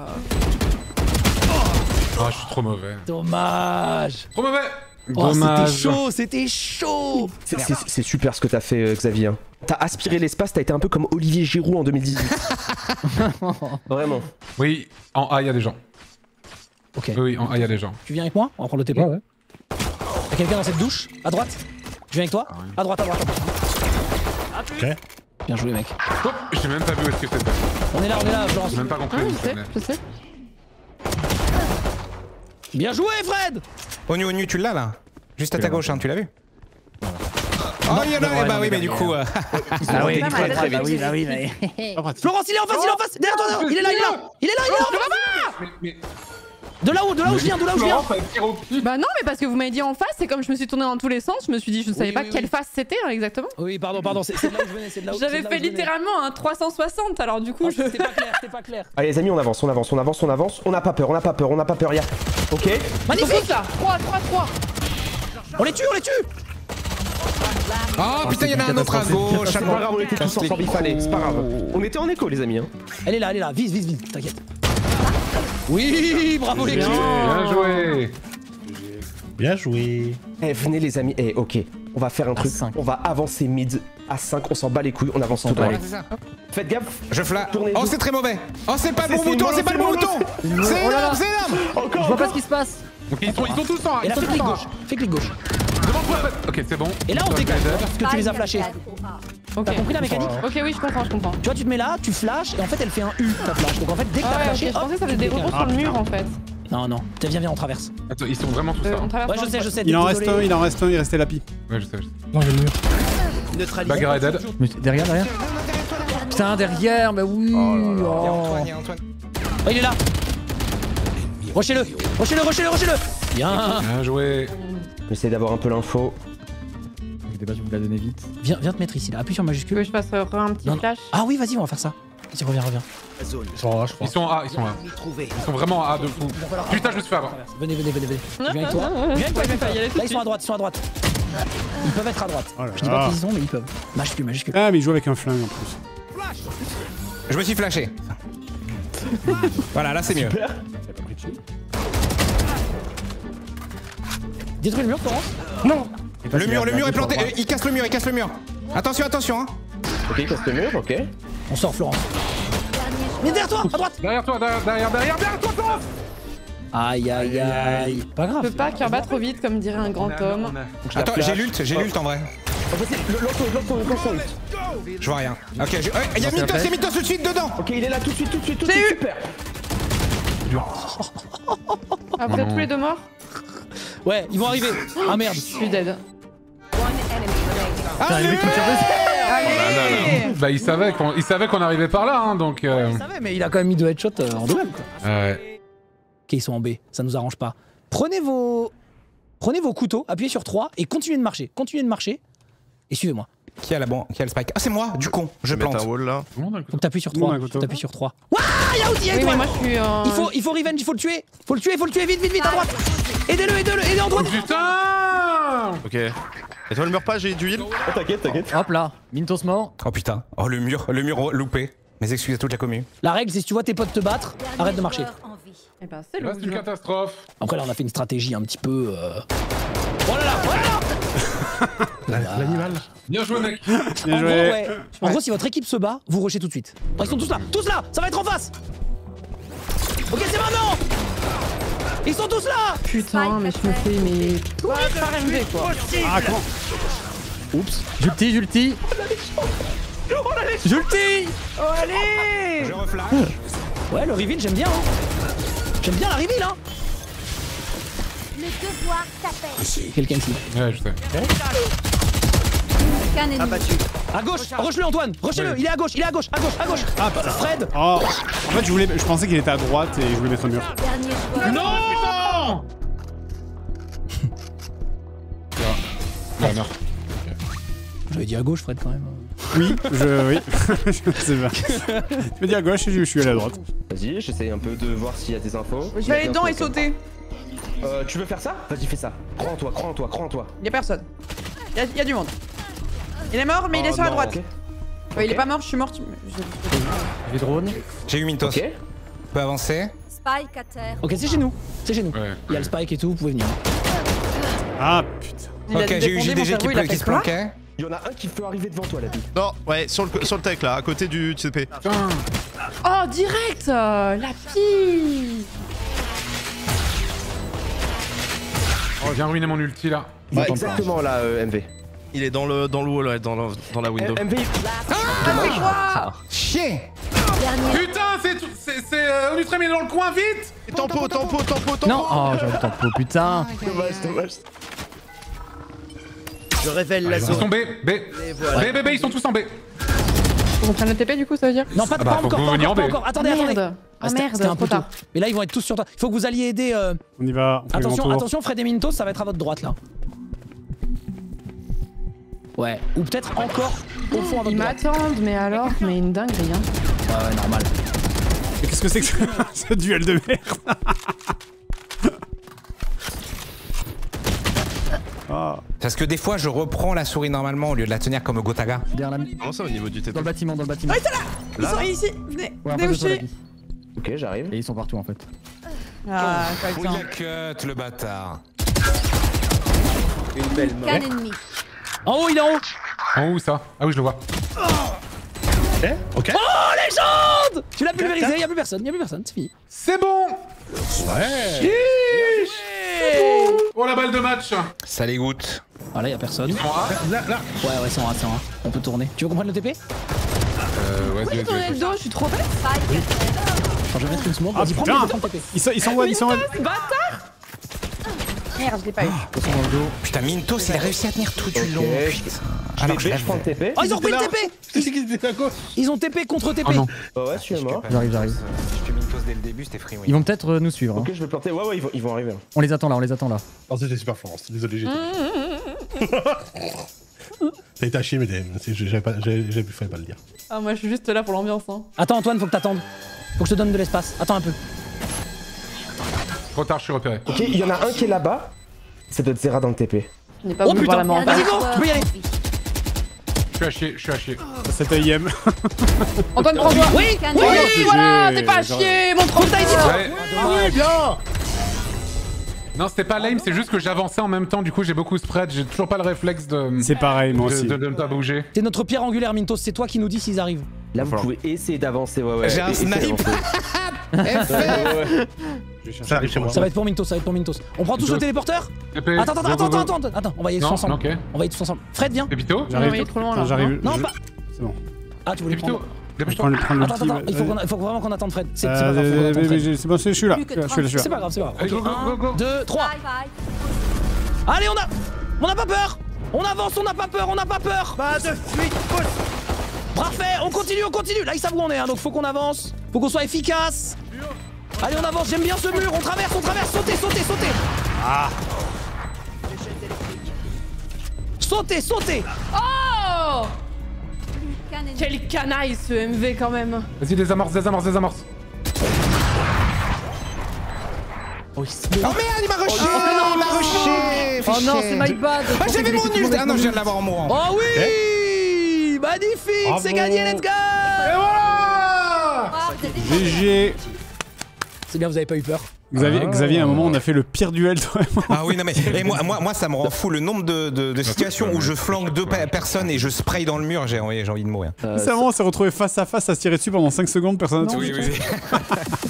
Oh, je suis trop mauvais. Dommage. Trop mauvais. Oh, c'était chaud, c'était chaud. C'est super ce que t'as fait, euh, Xavier. T'as aspiré l'espace, t'as été un peu comme Olivier Giroud en deux mille dix-huit. Vraiment. Oui, en A, il y a des gens. Ok. Oui, en A, il y a des gens. Tu viens avec moi? On va prendre le T P. Ouais, ouais. Y'a quelqu'un dans cette douche? À droite? Je viens avec toi? À droite, à droite. Ok. Bien joué, mec. Oh, j'ai même pas vu où est-ce que c'était. On est là, on est là, je lance. J'ai même pas compris. Ah, je sais, je sais. Bien joué, Fred! Onu, Onu, tu l'as là? Juste à ta gauche, hein, tu l'as vu? Oh, il y en a, bah oui, mais du coup. Ah oui, ah oui, ah oui. Florence, il est en face, il est en face! Derrière toi, il est là, il est là! Il est là, il est là! De là-haut, de là où je viens, de là où je viens! Bah non, mais parce que vous m'avez dit en face, c'est comme je me suis tourné dans tous les sens, je me suis dit, je ne savais pas quelle face c'était exactement. Oui, pardon, pardon, c'est de là où je venais, c'est de là où je venais. J'avais fait littéralement un trois cent soixante, alors du coup, je. C'était pas clair, c'était pas clair. Allez, les amis, on avance, on avance, on avance, on avance, on n'a pas peur, on n'a pas peur, on n'a pas peur, y'a. Ok. Magnifique là. Trois, trois, trois. On les tue, on les tue. Oh, oh putain, y'en a un autre à gauche. C'est pas grave, on était tous ensemble, il fallait, c'est pas grave. On était en écho les amis hein. Elle est là, elle est là, vise, vise, vise, t'inquiète. Oui, bravo les gars. Bien joué. Bien joué. Eh, venez les amis, eh ok, on va faire un truc, on va avancer mid à cinq, on s'en bat les couilles, on avance tout droit. Faites gaffe, je flatte. Oh c'est très mauvais. Oh c'est pas le bon bouton, c'est pas le bon bouton. C'est énorme, c'est énorme. Je vois pas ce qui se passe. Okay, ils, sont, ils sont tous en. Et là, fais clic gauche. Fais clic gauche. Devant toi. Ok, c'est bon. Et là, on décale parce que tu les as flashés. Okay. T'as compris la mécanique? Ok, oui, je comprends, je comprends. Tu vois, tu te mets là, tu flashes et en fait, elle fait un U ta flash. Donc en fait, dès que ah, t'as flashé, ouais, je pensais que ça faisait des rebonds sur le mur en fait. Non, non. Viens, viens, on traverse. Attends, ils sont vraiment tous euh, ça. Hein. Ouais, je sais, je sais. Il en reste un, il en reste un, il restait Lapi. Ouais, je sais, je sais. Non, j'ai le mur. Neutralisé. Baghera est dead. Derrière, derrière. Putain, derrière, bah oui. Il y a Antoine. Oh, il est là. Rushez-le, rushez-le, rushez-le, rushez-le. Bien. Bien joué. J'essaie d'avoir un peu l'info. Je vous la donner vite. Viens, viens te mettre ici, là. Appuie sur majuscule. Que je fasse euh, un petit non, flash. Ah oui, vas-y, on va faire ça. Vas-y, reviens, reviens. Ils sont en A, je crois. Ils sont en A, ils sont en A. Ils sont vraiment en A de fou. Putain, je me suis fait avoir. Venez, venez, venez, venez. Viens avec toi. Viens avec toi, viens avec toi. Là, ils sont à droite, ils sont à droite. Ils peuvent être à droite. Oh là là. Je dis pas qu'ils sont, mais ils peuvent. Majuscule, majuscule. Ah, mais ils jouent avec un flingue en plus. Flash. Je me suis flashé. Voilà, là, c'est mieux. Détruis le mur, Florence. Non. Le mur, le mur est planté. Il casse le mur, il casse le mur. Attention, attention, hein. Ok, il casse le mur, ok. On sort, Florence. Mais derrière toi, à droite. Derrière toi, derrière, derrière, derrière, derrière toi, Florence. Aïe aïe aïe. Pas grave. Je peux pas qu'il bat trop vite, comme dirait un grand homme. Attends, j'ai l'ult, j'ai l'ult en vrai. Je vois rien. Ok, il y a Mynthos, c'est Mynthos tout de suite dedans. Ok, il est là tout de suite, tout de suite, tout de suite. Super. Après tous les deux morts. Ouais, ils vont arriver. Ah merde. Je suis dead. Allez, allez. Bah il savait qu'on il savait qu'on arrivait par là, hein, donc. Il savait, mais il a quand même mis deux headshots en double. Ouais. Ok, ils sont en B. Ça nous arrange pas. Prenez vos prenez vos couteaux, appuyez sur trois et continuez de marcher. Continuez de marcher. Et suivez-moi. Qui a la bon, qui a le spike? Ah c'est moi, du con, je plante. Un wall, là. Faut que t'appuies sur trois, t'appuies sur trois. Wouah, y'a Odi, y'a toi. Il faut, il faut revenge, il faut le tuer. Faut le tuer, faut le tuer, vite, vite, vite, à droite. Aidez-le, aidez-le, aidez en droite. Putain. Ok. Et toi le meurs pas, j'ai du heal. Oh, t'inquiète, t'inquiète. Hop là, Mynthos mort. Oh putain, oh le mur, le mur loupé. Mes excuses à toute la commune. La règle c'est si tu vois tes potes te battre, arrête de marcher. Eh ben c'est le. C'est une catastrophe. Après là on a fait une stratégie un petit peu. Oh là là, voilà. L'animal. Bien joué mec. Bien joué. En, gros, ouais. en ouais. gros si votre équipe se bat, vous rushez tout de suite. Ils sont tous là, tous là. Ça va être en face. Ok c'est maintenant. Ils sont tous là. Putain mais je me fais mais... Quoi par M V quoi. Ah comment. Oups. Julti, Julti. Julti. Oh allez. Je reflash. Ouais le reveal j'aime bien hein. J'aime bien la reveal hein. Le devoir s'appelle. Quelqu'un ici. Ouais, je sais. Ouais. Abattu. À gauche, rush-le Antoine, rush-le, oui. Il est à gauche, il est à gauche, à gauche, à gauche. Ah, bah, Fred. Oh. En fait, je voulais, je pensais qu'il était à droite et je voulais mettre au mur. Non. Non, non. J'avais dit à gauche, Fred, quand même. Oui, je, oui. Je sais pas. Tu m'as dit à gauche et je suis à la droite. Vas-y, j'essaye un peu de voir s'il y a des infos. Je vais aller dedans et sauter. Euh, tu veux faire ça? Vas-y fais ça. Crois en toi, crois en toi, crois en toi. Y'a personne. Y'a y a du monde. Il est mort mais oh, il est sur non, la droite. Okay. Ouais, okay. Il est pas mort, je suis morte. J'ai drone. J'ai eu Mynthos. Ok. On peut avancer. Spike à terre. Ok c'est chez nous. C'est chez nous. Ouais. Y'a le spike et tout, vous pouvez venir. Ah putain. Ok j'ai eu J D G qui, qui se planquait. Y'en a un qui peut arriver devant toi Lapi. Non, ouais, sur le, sur le tech là, à côté du T P. Oh direct euh, Lapi. Oh, viens ruiner mon ulti là. Bah, exactement là, euh, M V. Il est dans le dans le wall, ouais, dans, le, dans la window. M V. Ah, chier. Putain, c'est c'est euh, Onutrem, il est dans le coin vite. Tempo, tempo, tempo, tempo. Non, oh, j'avais tempo, putain. Dommage, dommage. Je révèle la zone. Ils sont B, B. B, B, B, ils sont tous en B. On prend le T P du coup, ça veut dire? Non, pas de pas encore, pas encore. Attendez, attendez. Ah merde, c'était un peu tard. Mais là ils vont être tous sur toi. Il faut que vous alliez aider. Euh... On y va. On attention, attention, Fred et Mynthos, ça va être à votre droite là. Ouais. Ou peut-être encore au fond à votre droite. Ils m'attendent, mais alors, mais une dinguerie. Hein. Ouais, ouais, normal. Mais qu'est-ce que c'est que ce, ce duel de merde? Oh. Parce que des fois je reprends la souris normalement au lieu de la tenir comme au Gotaga. Comment ça au niveau du T P? Dans le bâtiment, dans le bâtiment. Oh, ils sont là. Ils sont ici. Venez. Venez au chien. Ok, j'arrive. Et ils sont partout en fait. Ah, oh, il a cut le bâtard. Une belle mort. En haut, il est en haut. En haut, ça. Ah oui, je le vois. Oh, okay. Okay. Oh légende. Tu l'as pulvérisé, il y a plus personne, il y a plus personne, c'est fini. C'est bon. Ouais. Bon. Oh la balle de match. Ça les goûte. Ah là, il y a personne. Ils sont A, là, là. Ouais, ouais, ils sont A, ils sont A. On peut tourner. Tu veux comprendre le T P? Euh, ouais, je tourner le dos, je suis trop bête. Quand je vais mettre une smoke, ah, vas-y, prends le temps de taper. Ils sont ils sont one, ils sont one. Bâtard! Merde, je l'ai pas eu. Ils sont dans le dos. Putain, Mynthos, il a réussi à tenir tout du long. Alors que je prends le T P. Oh, ils ont repris le T P! Je sais qu'ils étaient à gauche. Ils ont T P contre T P. Bah ouais, je suis mort. J'arrive, j'arrive. Je te Mynthos dès le début, c'était free. Ils vont peut-être nous suivre. Ok, je vais planter. Ouais, ouais, ils vont arriver. On les attend là, on les attend là. Oh, c'était super Florence. Désolé, j'étais. T'as été à chier, mais j'avais pas le dire. Ah, moi je suis juste là pour l'ambiance. Hein. Attends, Antoine, faut que t'attendes. Faut que je te donne de l'espace. Attends un peu. Trop tard, je suis repéré. Ok, il y en a un qui est là-bas. C'est de Zera dans le T P. Il est pas oh putain, la mort. Vas-y, go, tu peux y aller. Je suis à chier, je suis à chier. C'était I M. Antoine, prends-toi. Oui, oui, oui, oui, voilà, t'es pas à chier, montre-toi. Ah oui, bien. Non, c'était pas lame, c'est juste que j'avançais en même temps, du coup j'ai beaucoup spread, j'ai toujours pas le réflexe de... C'est pareil, moi de, aussi. De ne pas bouger. C'est notre pierre angulaire, Mynthos, c'est toi qui nous dis s'ils arrivent. Là, vous pouvez essayer d'avancer, ouais, ouais. J'ai un snipe. Ça arrive chez moi. Ça va être pour Mynthos, ça va être pour Mynthos. On prend tous le téléporteur. Attends, attends, attends, attends, attends, on va y aller tous ensemble. On va y aller tous ensemble. Fred, viens. Pépito, j'arrive trop loin là. J'arrive. Non, pas. C'est bon. Ah, tu voulais prendre. Attends, attends, il faut vraiment qu'on attende Fred. C'est pas grave. C'est bon, je suis là. C'est pas grave, c'est pas grave. deux, trois. Allez, on a. On a pas peur. On avance, on a pas peur, on a pas peur. Pas de fuite, parfait, on continue, on continue. Là, ils savent où on est, hein, donc faut qu'on avance. Faut qu'on soit efficace. Allez, on avance, j'aime bien ce mur. On traverse, on traverse. Sautez, sautez, sautez. Ah. Sautez, sautez. Oh. Quel canaille ce M V quand même. Vas-y, désamorce, désamorce, désamorce. Oh, il oh merde, il m'a rushé. Oh non, il m'a rushé. Oh non, c'est my bad. Ah, j'avais mon nul. Ah non, je viens de l'avoir en mourant. Oh oui okay. Magnifique, c'est gagné, let's go. Et voilà oh, G G. C'est bien, vous avez pas eu peur. Xavier, ah, Xavier, à un moment, on a fait le pire duel. Ah oui, non mais et moi, moi, moi, ça me rend fou le nombre de, de, de situations où je flanque deux personnes et je spray dans le mur. J'ai envie, j'ai envie de mourir. Euh, ça, ça... on s'est retrouvé face à face à se tirer dessus pendant cinq secondes, personne n'a tout. Oui, oui.